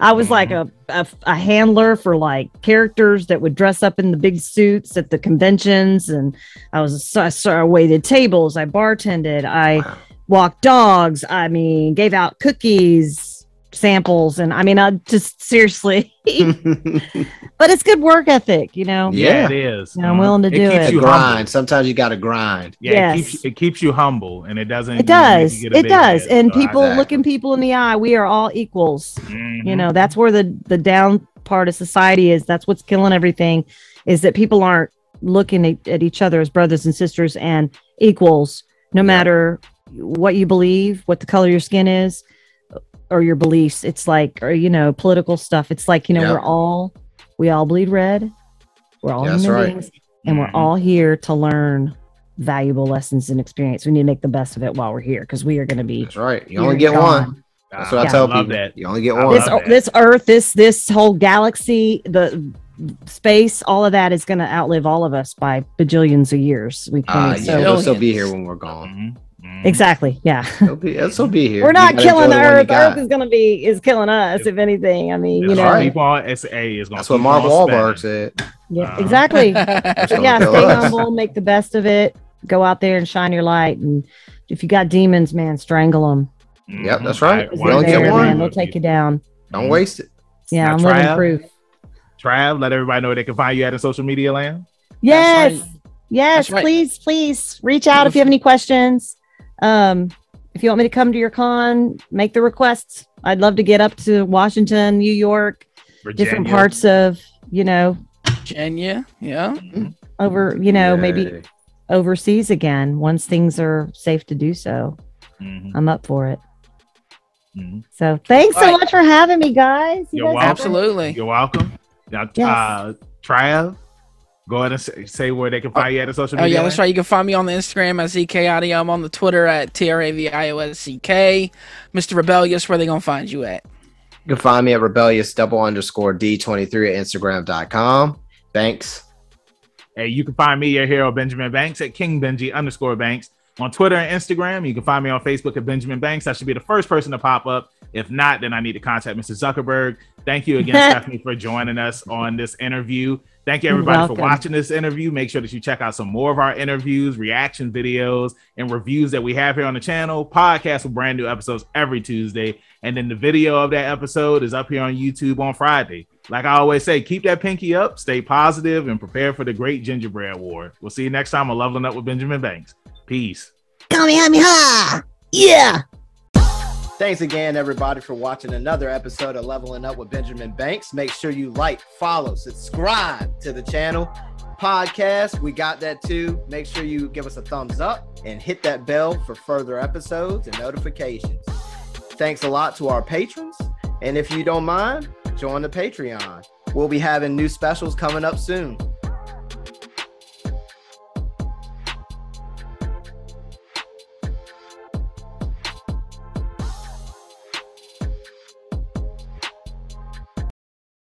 I was like a, a, a handler for like characters that would dress up in the big suits at the conventions. And I was a, I waited tables. I bartended. I wow. walked dogs. I mean, gave out cookies, samples. And I mean, I just seriously, but it's good work ethic, you know? Yeah, it is. You know, I'm willing to it do keeps it. You grind. Humble. Sometimes you got to grind. Yeah. Yes. It keeps, it keeps you humble, and it doesn't. It does. It does. Head, and so people exactly. looking people in the eye. We are all equals. Mm-hmm. You know, that's where the, the down part of society is. That's what's killing everything, is that people aren't looking at, at each other as brothers and sisters and equals, no yeah. matter what you believe, what the color of your skin is, or your beliefs. It's like, or, you know, political stuff. It's like, you know, yep. we're all, we all bleed red. We're all human right. beings, and we're all here to learn valuable lessons and experience. We need to make the best of it while we're here, because we are going to be. That's right. You only get gone. one. That's what yeah. I tell people. That. You only get one. This, this earth, this, this whole galaxy, the space, all of that is going to outlive all of us by bajillions of years. We can uh, so yeah, still be here when we're gone. Mm-hmm. Exactly. Yeah. It'll be, it'll be here. We're not killing the Earth. Earth is gonna be is killing us, if anything. I mean, you know, right. That's what Mark Wahlberg said. Yeah, uh-huh. exactly. Yeah, stay humble, make the best of it. Go out there and shine your light. And if you got demons, man, strangle them. Yep, that's right. Why don't you get one? They'll take you down. Don't waste it. Yeah, I'm living proof. Trav, let everybody know they can find you at in social media land. Yes, yes, please, please reach out if you have any questions. Um, if you want me to come to your con, make the requests. I'd love to get up to Washington, New York, Virginia. different parts of, you know, Virginia. Yeah. Over, you know, Yay. maybe overseas again, once things are safe to do so. Mm-hmm. I'm up for it. Mm-hmm. So thanks All so right. much for having me, guys. You You're guys welcome. Absolutely. You're welcome. Now, yes. uh, Trav. Go ahead and say where they can find oh, you at the social media. Oh, yeah, that's right. You can find me on the Instagram at Z K Audio. I'm on the Twitter at T R A V I O S C K. Mister Rebellious, where are they going to find you at? You can find me at Rebellious double underscore D twenty-three at Instagram dot com. Thanks. Hey, you can find me, your hero, Benjamin Banks, at King Benji underscore Banks. On Twitter and Instagram, you can find me on Facebook at Benjamin Banks. I should be the first person to pop up. If not, then I need to contact Mister Zuckerberg. Thank you again, Stephanie, for joining us on this interview. Thank you, everybody, Welcome. for watching this interview. Make sure that you check out some more of our interviews, reaction videos, and reviews that we have here on the channel. Podcasts with brand new episodes every Tuesday. And then the video of that episode is up here on YouTube on Friday. Like I always say, keep that pinky up, stay positive, and prepare for the Great Gingerbread War. We'll see you next time on Leveling Up with Benjamin Banks. Peace. Come here, me ha! Yeah! Thanks again, everybody, for watching another episode of Leveling Up with Benjamin Banks. Make sure you like, follow, subscribe to the channel. Podcast, we got that too. Make sure you give us a thumbs up and hit that bell for further episodes and notifications. Thanks a lot to our patrons. And if you don't mind, join the Patreon. We'll be having new specials coming up soon.